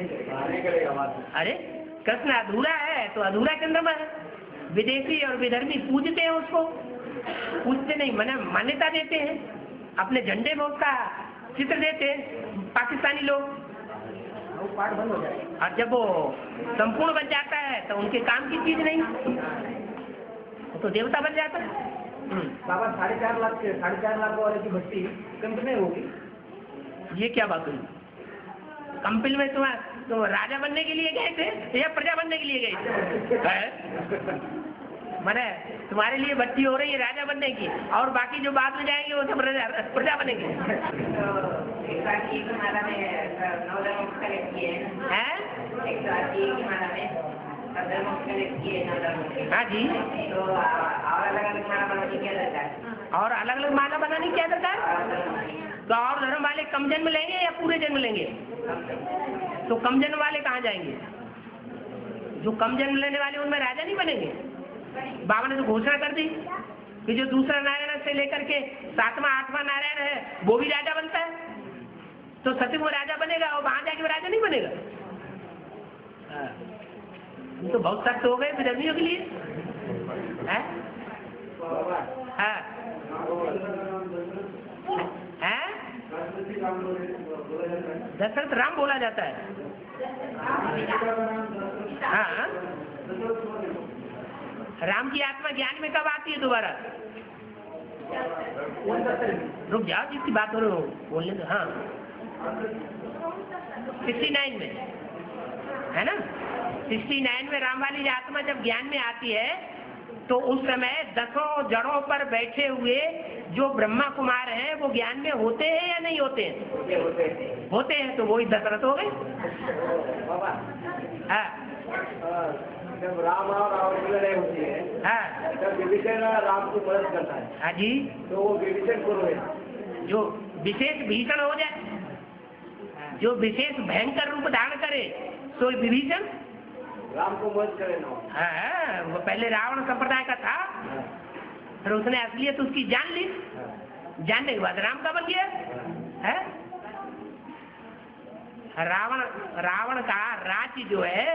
नहीं करेगा। अरे कृष्ण अधूरा है तो अधूरा चंद्रमा है। विदेशी और विधर्मी पूजते हैं उसको, पूजते नहीं मान्यता देते हैं, अपने झंडे में उसका चित्र देते हैं पाकिस्तानी लोग। और जब वो संपूर्ण बन जाता है तो उनके काम की चीज नहीं, तो देवता बन जाता है। बाबा साढ़े चार लाख के साढ़े चार लाख वाले की भट्टी कंपनी में होगी। ये क्या बात हुई? कंपनी में तुम तो राजा बनने के लिए गए थे या प्रजा बनने के लिए गए थे? मैंने तुम्हारे लिए भट्टी हो रही है राजा बनने की, और बाकी जो बाद में जाएंगे वो सब प्रजा बनेंगे। हाँ जी, तो और अलग अलग माला बनाने क्या दरकार? और अलग अलग माला बनाने क्या दरकार? तो और धर्म वाले कम जन्म लेंगे या पूरे जन्म लेंगे? तो कम जन्म वाले कहाँ जाएंगे? जो कम जन्म लेने वाले उनमें राजा नहीं बनेंगे। बाबा ने तो घोषणा कर दी कि जो दूसरा नारायण से लेकर के सातवां आठवां नारायण है वो भी राजा बनता है, तो सत्यम राजा बनेगा और वहाँ जाके राजा नहीं बनेगा। आ, तो बहुत सख्त हो गए विधर्मियों के लिए। है? है? है? दशरथ राम बोला जाता है। हाँ, राम की आत्मा ज्ञान में कब आती है दोबारा? रुक जाओ, जिसकी बात हो रही हो बोलने दो। हाँ, उनसठ में है ना। उनहत्तर में राम वाली आत्मा जब ज्ञान में आती है तो उस समय दसों जड़ों पर बैठे हुए जो ब्रह्मा कुमार हैं वो ज्ञान में होते हैं या नहीं होते हैं? होते हैं। तो वही दशरथ हो गए। हाँ, जब राम और लड़ाई होती है, हाँ, जब विभीषण राम को मदद करता है, हाँ जी, तो वो विभीषण को रोए जो विशेष भीषण हो जाए, जो विशेष भयंकर रूप धारण करे, तो विभीषण राम को मदद करे ना। हाँ, वो पहले रावण संप्रदाय का था, फिर उसने असलियत तो उसकी जान ली, जानने के बाद राम का बन गया है। रावण रावण का राज्य जो है,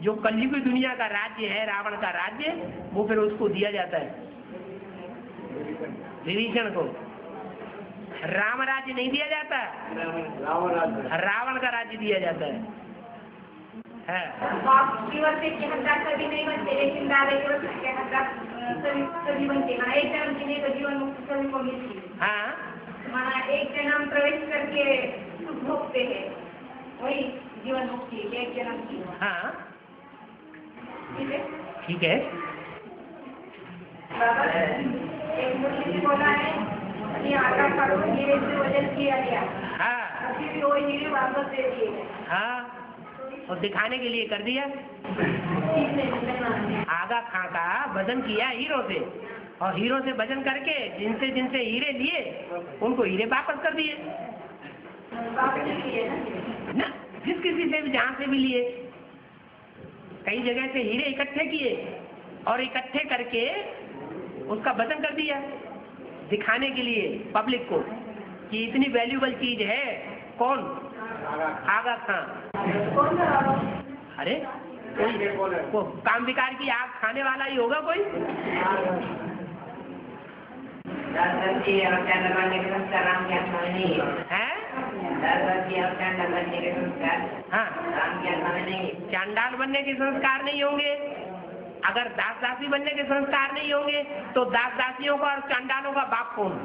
जो कलयुग की दुनिया का राज्य है, रावण का राज्य, वो फिर उसको दिया जाता है विभीषण को। राम राज्य नहीं दिया जाता, रावण का राज्य दिया जाता है। ठीक है। हाँ, और दिखाने के लिए कर दिया। आगा खां का वजन किया हीरो से, और हीरो से वजन करके जिनसे जिनसे हीरे लिए उनको हीरे वापस कर दिए ना, जिस किसी से भी जहाँ से भी लिए। कई जगह से हीरे इकट्ठे किए और इकट्ठे करके उसका वजन कर दिया दिखाने के लिए पब्लिक को कि इतनी वैल्यूबल चीज है। कौन? आगा खां। अरे कोई काम विकार की आग खाने वाला ही होगा कोई। चांडाल बनने के संस्कार नहीं होंगे। अगर दास दासी बनने के संस्कार नहीं होंगे तो दास दासियों का और चांडालों का बाप कौन?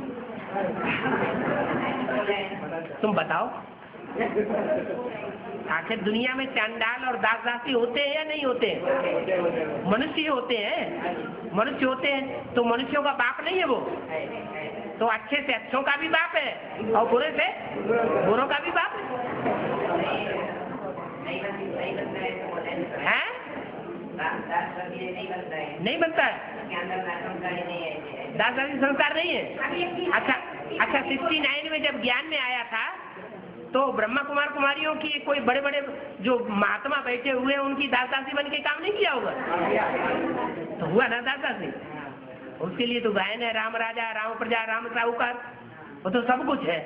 तुम बताओ, आखिर दुनिया में चांडाल और दास दासी होते हैं या नहीं होते हैं? मनुष्य होते हैं। मनुष्य होते हैं तो मनुष्यों का बाप नहीं है वो, तो अच्छे से अच्छों का भी बाप है और बुरे से बुरों का भी बाप है। नहीं बनता है, दास दासी संस्कार नहीं है। अच्छा अच्छा, सिक्सटी नाइन में जब ज्ञान में आया था तो ब्रह्मा कुमार कुमारियों की कोई बड़े बड़े जो महात्मा बैठे हुए हैं उनकी दास दासी बन के काम नहीं किया होगा? तो हुआ ना दास दासी, उसके लिए तो गायन है, राम राजा, राम प्रजा, राम साहूकार, वो तो सब कुछ है।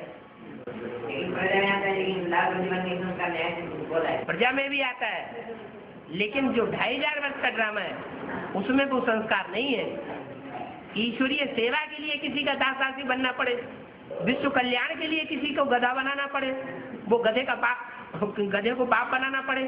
प्रजा में भी आता है, लेकिन जो ढाई हजार वर्ष का ड्रामा है उसमें वो संस्कार नहीं है। ईश्वरीय सेवा के लिए किसी का दास दासी बनना पड़े, विश्व कल्याण के लिए किसी को गधा बनाना पड़े, वो गधे का बाप, गधे को बाप बनाना पड़े,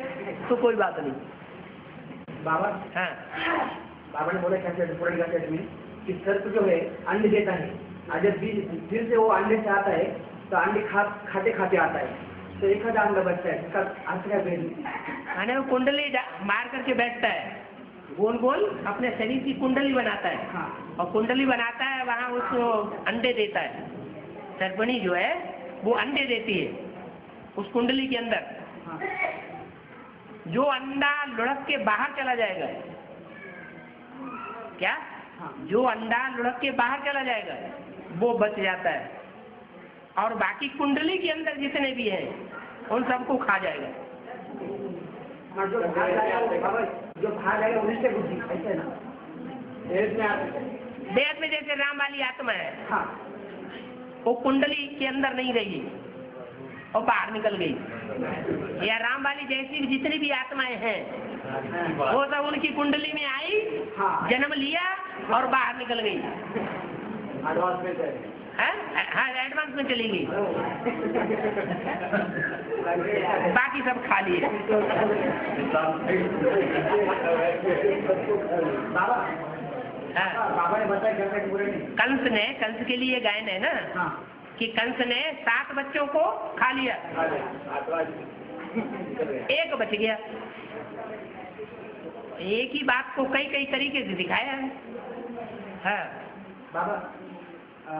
तो कोई बात नहीं। बाबा, हाँ, बाबा ने बोला कैसे में कि सर्प जो है अंडे देता है, आज फिर से वो अंडे से आता है तो अंडे खा खाते खाते आता है, तो एक आधा अंडा बचता है, इसका वो कुंडली मार करके बैठता है, गोल गोल अपने शरीर की कुंडली बनाता है। हाँ। और कुंडली बनाता है, वहाँ उसको अंडे देता है। सर्पणी जो है वो अंडे देती है उस कुंडली के अंदर। हाँ। जो अंडा लुढ़क के बाहर चला जाएगा, क्या? हाँ। जो अंडा लुढ़क के बाहर चला जाएगा वो बच जाता है, और बाकी कुंडली के अंदर जितने भी हैं उन सबको खा जाएगा। हाँ, जो खा जाएगा उन्हीं से बुद्धि ऐसे ना देह में, जैसे राम वाली आत्मा है। हाँ। वो कुंडली के अंदर नहीं रही और बाहर निकल गई, या राम वाली जैसी जितनी भी आत्माएं हैं वो सब उनकी कुंडली में आई, जन्म लिया और बाहर निकल गई। हाँ, एडवांस में चली गई, बाकी सब खा लिए। बाबा ने बताया कंस ने, कंस के लिए गायन है ना। हाँ। कि कंस ने सात बच्चों को खा लिया, एक बच गया। एक ही बात को कई कई तरीके से दिखाया है। हाँ बाबा, आ,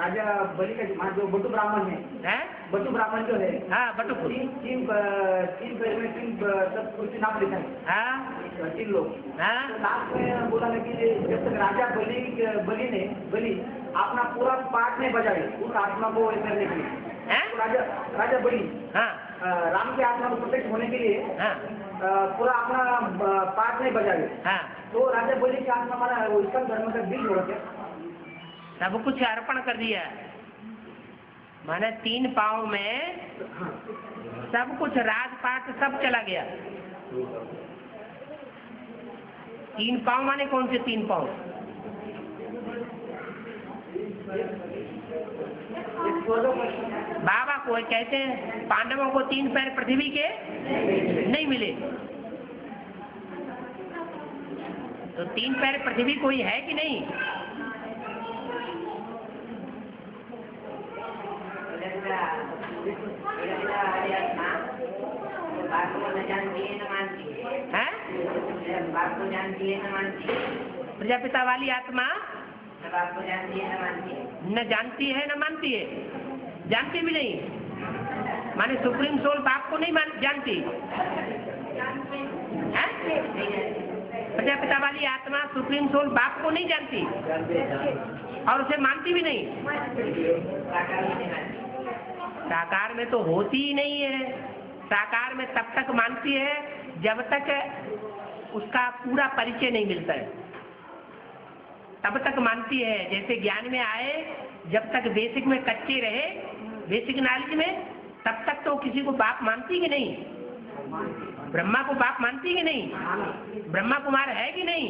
राजा बलि का जो जो बटू ब्राह्मण है, हैं बटू ब्राह्मण जो है, हाँ बटू तीन तीन तीन पैर में तीन सब कुछ नाम लिखा है, हाँ तीन लोग, हाँ लास्ट में बोला ना कि जब तक राजा बलि बलि ने बलि अपना पूरा पाठ नहीं बजाए उस आत्मा को ऐसा नहीं किया। हैं राजा राजा बलि, हाँ राम के आत्मा को प्रोटेक्ट होने के लिए, हाँ पूरा अपना पाठ नहीं बजाए, हाँ तो राजा बलि की आत्मा मारा वो इसका धर्म का बीज हो गया, सब कुछ अर्पण कर दिया। माने तीन पाँव में सब कुछ राजपाट सब चला गया। तीन पाँव माने कौन से तीन पाँव? बाबा को कहते हैं पांडवों को तीन पैर पृथ्वी के नहीं मिले, तो तीन पैर पृथ्वी कोई है कि नहीं? बात को न जानती है न मानती है, बात को जानती है न मानती है। प्रजापिता वाली आत्मा न बात को जानती है न मानती है, न जानती है न मानती है, जानती भी नहीं। माने सुप्रीम सोल बाप को नहीं मान जानती है। प्रजापिता वाली आत्मा सुप्रीम सोल बाप को नहीं जानती और उसे मानती भी नहीं। साकार में तो होती ही नहीं है। साकार में तब तक मानती है जब तक उसका पूरा परिचय नहीं मिलता है, तब तक मानती है। जैसे ज्ञान में आए जब तक बेसिक में कच्चे रहे, बेसिक नॉलेज में, तब तक तो किसी को बाप मानती कि नहीं? ब्रह्मा को बाप मानती कि नहीं? ब्रह्मा कुमार है कि नहीं?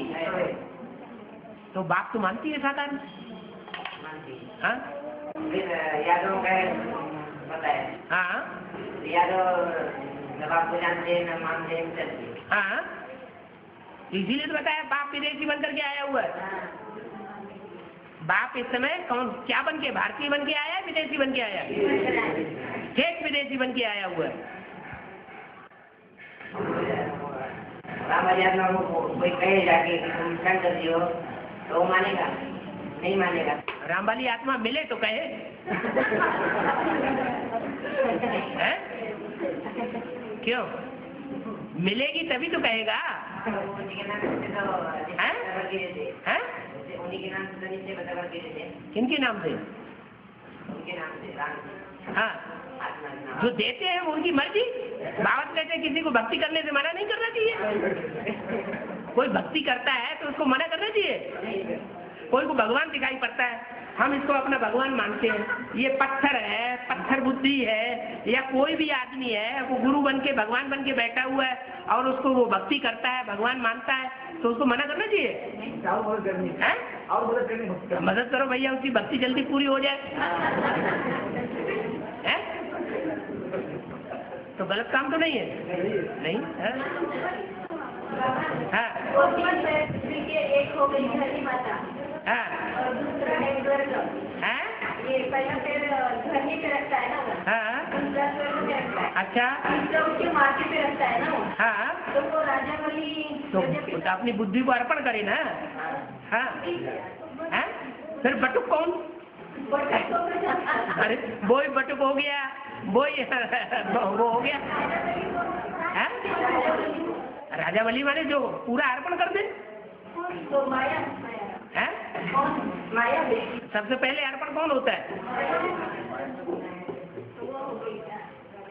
तो बाप तो मानती है साकार में। हाँ यादों का बताया, हाँ यादव बाप को जानते हैं ना मानते हैं, हाँ इसीलिए तो बताया बाप विदेशी बनकर के आया हुआ है। बाप इस समय कौन क्या बन के, भारतीय बन के आया, विदेशी बन के आया, ठेक विदेशी बन के आया हुआ है। बाबा यादव को कोई कहे जाके तुम संत जी हो तो मानेगा नहीं मानेगा। रामबाली आत्मा मिले तो कहे है? क्यों मिलेगी तभी तो कहेगा है? है? किनके नाम से? हाँ जो देते हैं वो उनकी मर्जी। बावत कहते हैं किसी को भक्ति करने से मना नहीं करना चाहिए। कोई भक्ति करता है तो उसको मना करना चाहिए। कोई को भगवान दिखाई पड़ता है, हम इसको अपना भगवान मानते हैं। ये पत्थर है, पत्थर बुद्धि है, या कोई भी आदमी है वो गुरु बन के भगवान बन के बैठा हुआ है और उसको वो भक्ति करता है, भगवान मानता है, तो उसको मना करना चाहिए। और मदद करो भैया, उसकी भक्ति जल्दी पूरी हो जाए। है तो गलत काम तो नहीं है? नहीं है। हाँ हाँ और दूसरा है स्वर्ग, हाँ ये पहला पैर धरती पे रखता है ना, हाँ दूसरा स्वर्ग पे रखता है, अच्छा तीसरा उसके माथे पे रखता है ना, हाँ तो वो राजा बलि तो अपनी बुद्धि को अर्पण करे ना। हाँ हाँ फिर बटुक कौन? अरे बोई बटुक हो गया, बोई वो हो गया। हाँ राजा बलि माने जो पूरा अर्पण कर दे तो माया है? माया। सबसे पहले अर्पण कौन होता है?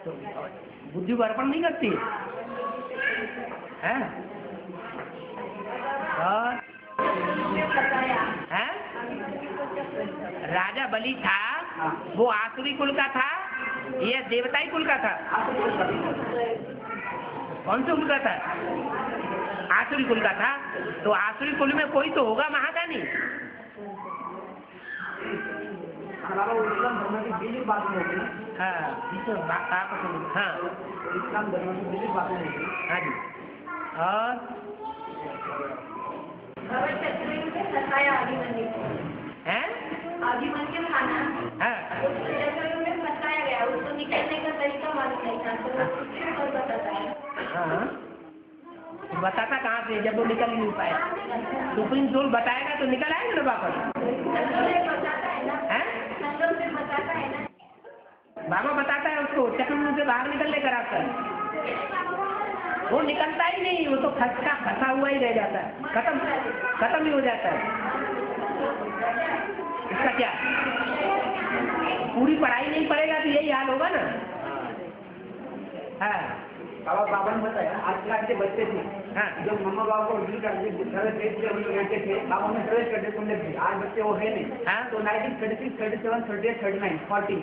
तो बुद्धि को अर्पण नहीं करती है। और है राजा बलि था वो आसुरी कुल का था या देवताई कुल का था? कौन से कुल का था? आसुरी कुल का था। तो आसुरी कुल में कोई तो होगा महादानी। हाँ आप हाँ हाँ जी। और है आदि मन के खाना है उसको निकलने का तरीका मालूम हाँ बताता कहाँ से जब वो निकल नहीं पाया, सुप्रीम कोर्ट बताएगा तो निकल आएगा ना वापस। बाबा बताता है उसको चक्र से बाहर निकलने का रास्ता, वो निकलता ही नहीं, वो तो खसका फंसा हुआ ही रह जाता है, खत्म खत्म ही हो जाता है। इसका क्या पूरी पढ़ाई नहीं पड़ेगा तो यही हाल होगा ना। हाँ बाबा बाबा ने बताया आजकल के बच्चे थे, हाँ जब मम्मा बाबा को उसी करते थे बाबा ने प्रवेश करते तुमने भी, आज बच्चे वो है नहीं। हाँ तो nineteen thirty six thirty seven thirty eight thirty nine forty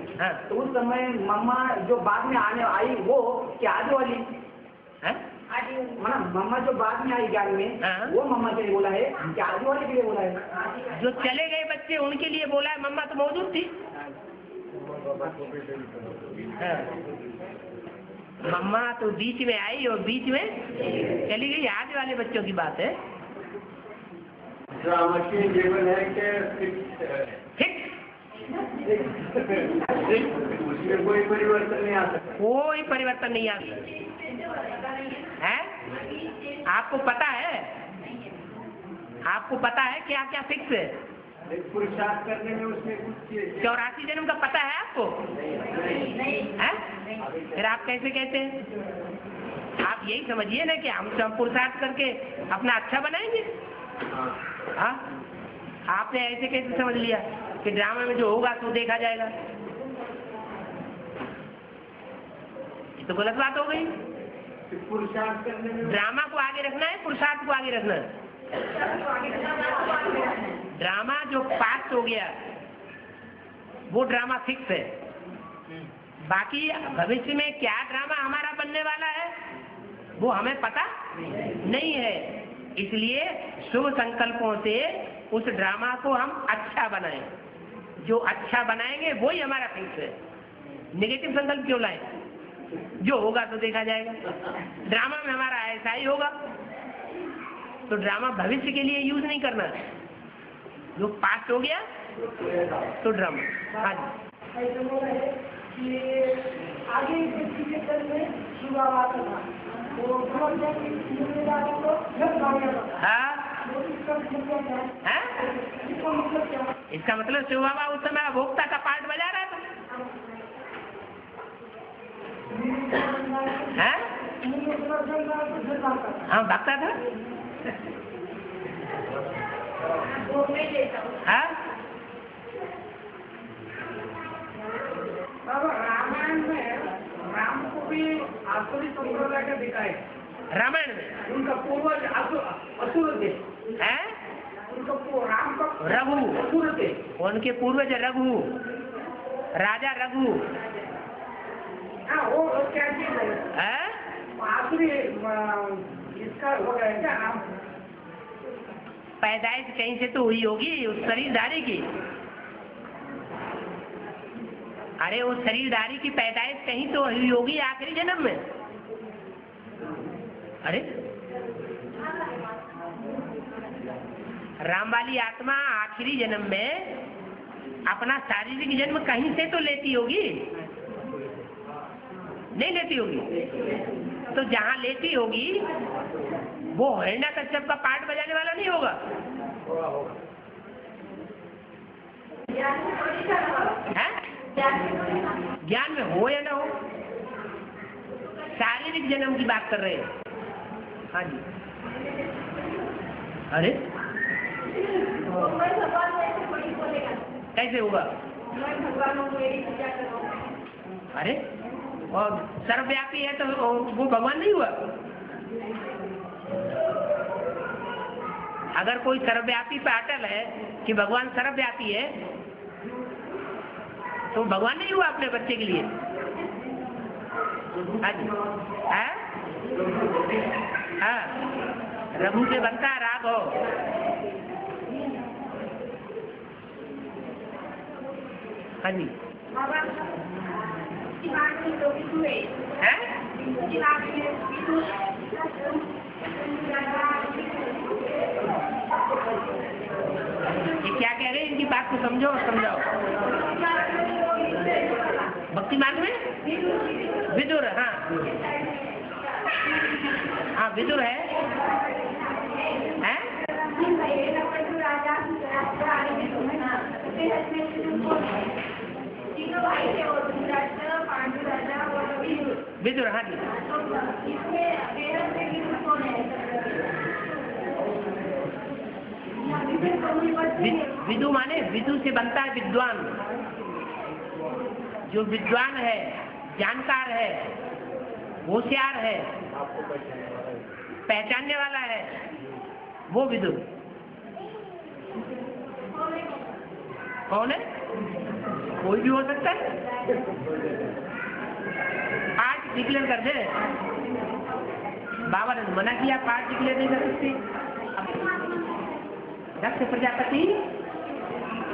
तो उस समय मम्मा जो बाद में आने आई वो क्या आज वाली मम्मा जो बाद में आई ज्ञान में, हाँ? वो मम्मा के लिए बोला है कि आगे वाले के लिए बोला है, जो चले गए बच्चे उनके लिए बोला है, मम्मा तो मौजूद थी। हाँ। मम्मा तो बीच में आई और बीच में चली गई, आज वाले बच्चों की बात है। ड्रामाटिक जीवन है कि फिक्स उसमें कोई परिवर्तन नहीं आ सकता, कोई परिवर्तन नहीं आ सकता है। आपको पता है, आपको पता है क्या क्या फिक्स है पुरुषार्थ करने में, उसमें कुछ चौरासी जन्म का पता है आपको? है फिर आप कैसे कहते हैं? आप यही समझिए ना कि हम सब पुरुषार्थ करके अपना अच्छा बनाएंगे। हाँ आपने ऐसे कैसे समझ लिया कि ड्रामा में जो होगा तो देखा जाएगा, तो गलत बात हो गई। पुरुषार्थ करने में ड्रामा को आगे रखना है, पुरुषार्थ को आगे रखना है। ड्रामा जो पास हो गया वो ड्रामा फिक्स है, बाकी भविष्य में क्या ड्रामा हमारा बनने वाला है वो हमें पता नहीं है। इसलिए शुभ संकल्पों से उस ड्रामा को हम अच्छा बनाएं, जो अच्छा बनाएंगे वही हमारा फिक्स है। नेगेटिव संकल्प क्यों लाएं? जो होगा तो देखा जाएगा, ड्रामा में हमारा ऐसा ही होगा, तो ड्रामा भविष्य के लिए यूज नहीं करना। जो पास्ट हो गया तो ड्रामा आज आगे शुरुआत करना। इसका मतलब शिव बाबा उस समय भोक्ता का पार्ट बजा रहा था। हाँ हाँ भागता था। हाँ रामायण में राम को भी आसुरी संप्रदाय का दिखाए, रामायण में उनका पूर्वज असुर थे। है उनका राम का रघु असुर थे, उनके पूर्वज रघु राजा रघु। हाँ वो क्या चीज है आखिरी इसका हो गया क्या नाम? पैदाइश कहीं से तो हुई होगी उस शरीरधारी की। अरे उस शरीरधारी की पैदाइश कहीं तो हुई होगी आखिरी जन्म में। अरे राम वाली आत्मा आखिरी जन्म में अपना शारीरिक जन्म कहीं से तो लेती होगी, नहीं लेती होगी? तो जहाँ लेती होगी वो हिरणा कश्यप का पार्ट बजाने वाला नहीं होगा। है ज्ञान में हो या ना हो, शारीरिक जन्म की बात कर रहे हैं। हाँ जी। अरे कैसे होगा? अरे और सर्वव्यापी है तो वो भगवान नहीं हुआ? अगर कोई सर्वव्यापी पे अटल है कि भगवान सर्वव्यापी है तो भगवान नहीं हुआ अपने बच्चे के लिए। हाँ हाँ रघु से बनता है राघव। हाँ जी क्या कह रहे हैं? इनकी बात को समझो और समझाओ। भक्ति मार्ग में विदुर, हाँ हाँ विदुर है, है? विदुर हाँ जी। विदु माने विदु से बनता है विद्वान, जो विद्वान है, जानकार है, होशियार है, पहचानने वाला है, वो विदु। कौन है? कोई भी हो सकता है। पार्ट डिक्लेयर कर दे, बाबा ने मना किया, पार्ट डिक्लेयर नहीं कर सकते। दक्ष प्रजापति,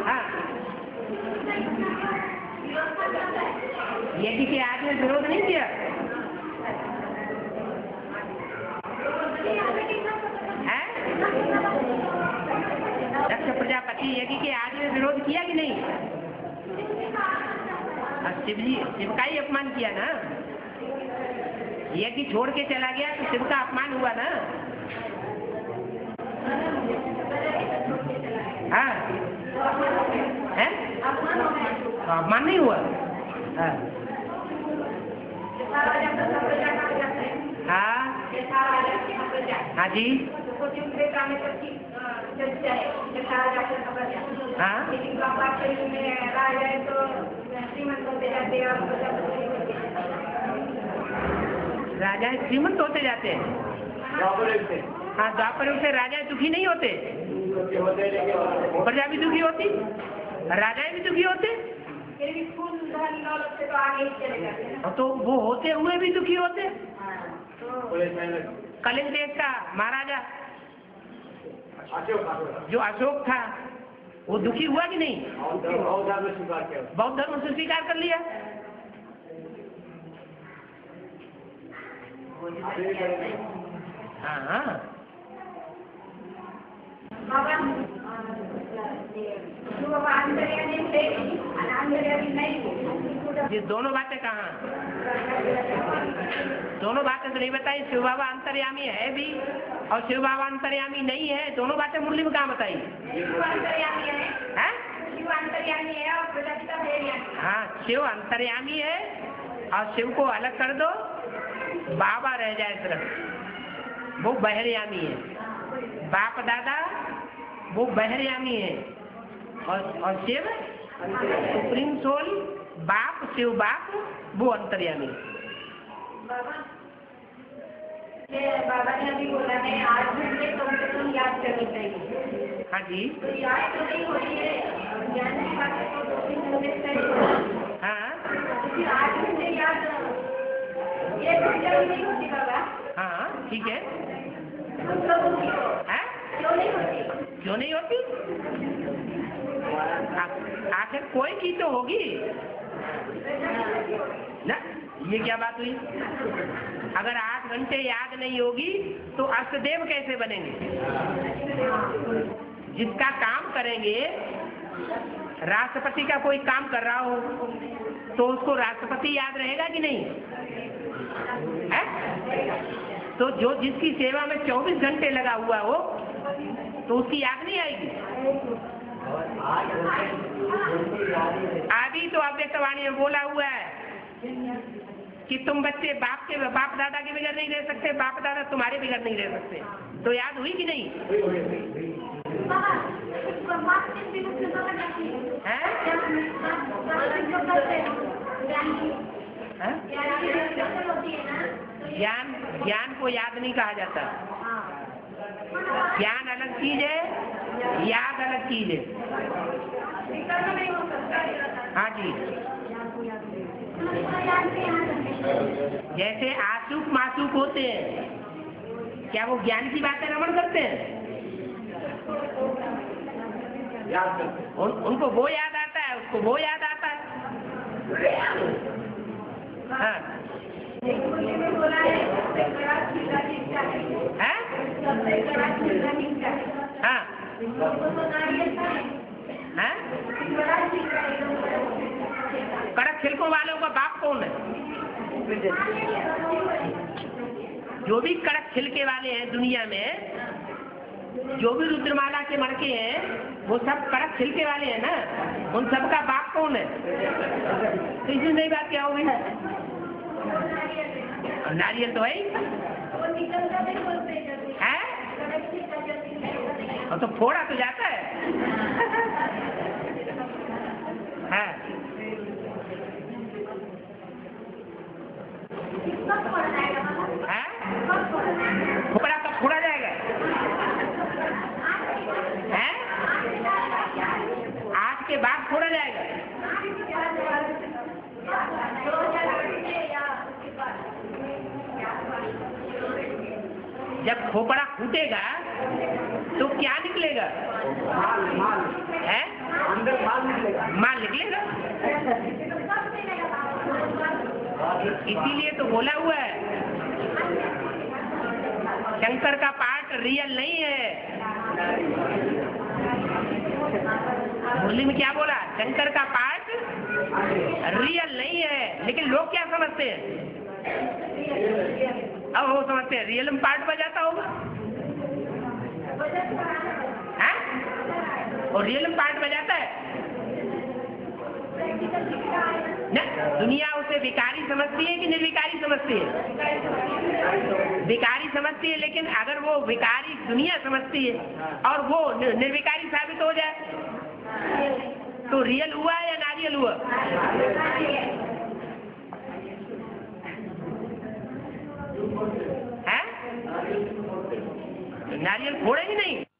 हाँ यदि के आज में विरोध नहीं किया है? दक्ष प्रजापति यदि के आज में विरोध किया कि नहीं? शिव जी, शिव का ही अपमान किया ना, यदि छोड़ के चला गया तो शिव का अपमान हुआ ना। हाँ है? अपमान नहीं हुआ। हाँ हाँ जी हाँ राजा श्रीमंत होते जाते हैं। हाँ द्वापरयुग से राजा दुखी नहीं होते, प्रजा भी दुखी होती, राजाएं भी दुखी होते, तो वो होते हुए भी दुखी होते। कलिंग देश का महाराजा जो अशोक था, वो दुखी हुआ कि नहीं? बौद्ध धर्म से स्वीकार कर लिया। हाँ ये दोनों बातें कहाँ? दोनों बातें तो नहीं बताई। शिव बाबा अंतर्यामी है भी और शिव बाबा अंतर्यामी नहीं है, दोनों बातें मुरली में कहाँ बताई? हाँ शिव अंतर्यामी है और शिव को अलग कर दो, बाबा रह जाए सिर्फ, वो बहिर्यामी है। बाप दादा वो बहिर्यामी है और और शिव सुप्रीम सोल, बाप शिव बाप वो अंतर्यामी। बाबा ने अभी बोला है आठ घंटे कम से कम याद करनी चाहिए। हाँ जी तो याद तो नहीं हो रही है, ज्ञान की बातें तो दो तीन घंटे से आठ घंटे याद ये घंटे नहीं होती बाबा। हाँ ठीक है, क्यों नहीं होती? क्यों नहीं होती? आखिर कोई की तो होगी ना। ये क्या बात हुई? अगर आठ घंटे याद नहीं होगी तो अष्टदेव कैसे बनेंगे? जिसका काम करेंगे, राष्ट्रपति का कोई काम कर रहा हो तो उसको राष्ट्रपति याद रहेगा कि नहीं है? तो जो जिसकी सेवा में चौबीस घंटे लगा हुआ हो तो उसकी याद नहीं आएगी। आदि तो अव्यक्तवाणी में बोला हुआ है कि तुम बच्चे बाप के बाप दादा के बगैर नहीं रह सकते, बाप दादा तुम्हारे बगैर नहीं रह सकते। तो याद हुई कि नहीं? ज्ञान, ज्ञान को याद नहीं कहा जाता। ज्ञान अलग चीज है, याद अलग चीज है। हाँ जी जैसे आसूक मासूक होते हैं, क्या वो ज्ञान की बातें रमण करते हैं? उन, उनको वो याद आता है, उसको वो याद आता है। हाँ है? हाँ है? कड़क छिलकों वालों का बाप कौन है? जो भी कड़क छिलके वाले हैं दुनिया में, जो भी रुद्रमाला के मड़के हैं, वो सब कड़क छिलके वाले हैं ना, उन सबका बाप कौन है? तो इसमें नई बात क्या होगी? नारियल तो है, है? तो फोड़ा तो जाता है, है? खोपड़ा कब फोड़ा जाएगा? हैं? आज के बाद फोड़ा जाएगा? जब खोपड़ा फूटेगा तो क्या निकलेगा? हैं? माल निकलेगा। इसीलिए तो बोला हुआ है, शंकर का पार्ट रियल नहीं है। मुरली में क्या बोला? शंकर का पार्ट रियल नहीं है, लेकिन लोग क्या समझते हैं? अब वो समझते हैं रियल में पार्ट बजाता होगा, हाँ? और रियल में पार्ट बजाता है ना? दुनिया उसे विकारी समझती है कि निर्विकारी समझती है? विकारी समझती है, लेकिन अगर वो विकारी दुनिया समझती है और वो निर्विकारी साबित हो जाए तो रियल हुआ या नारियल हुआ? है? नारियल फोड़े ही नहीं।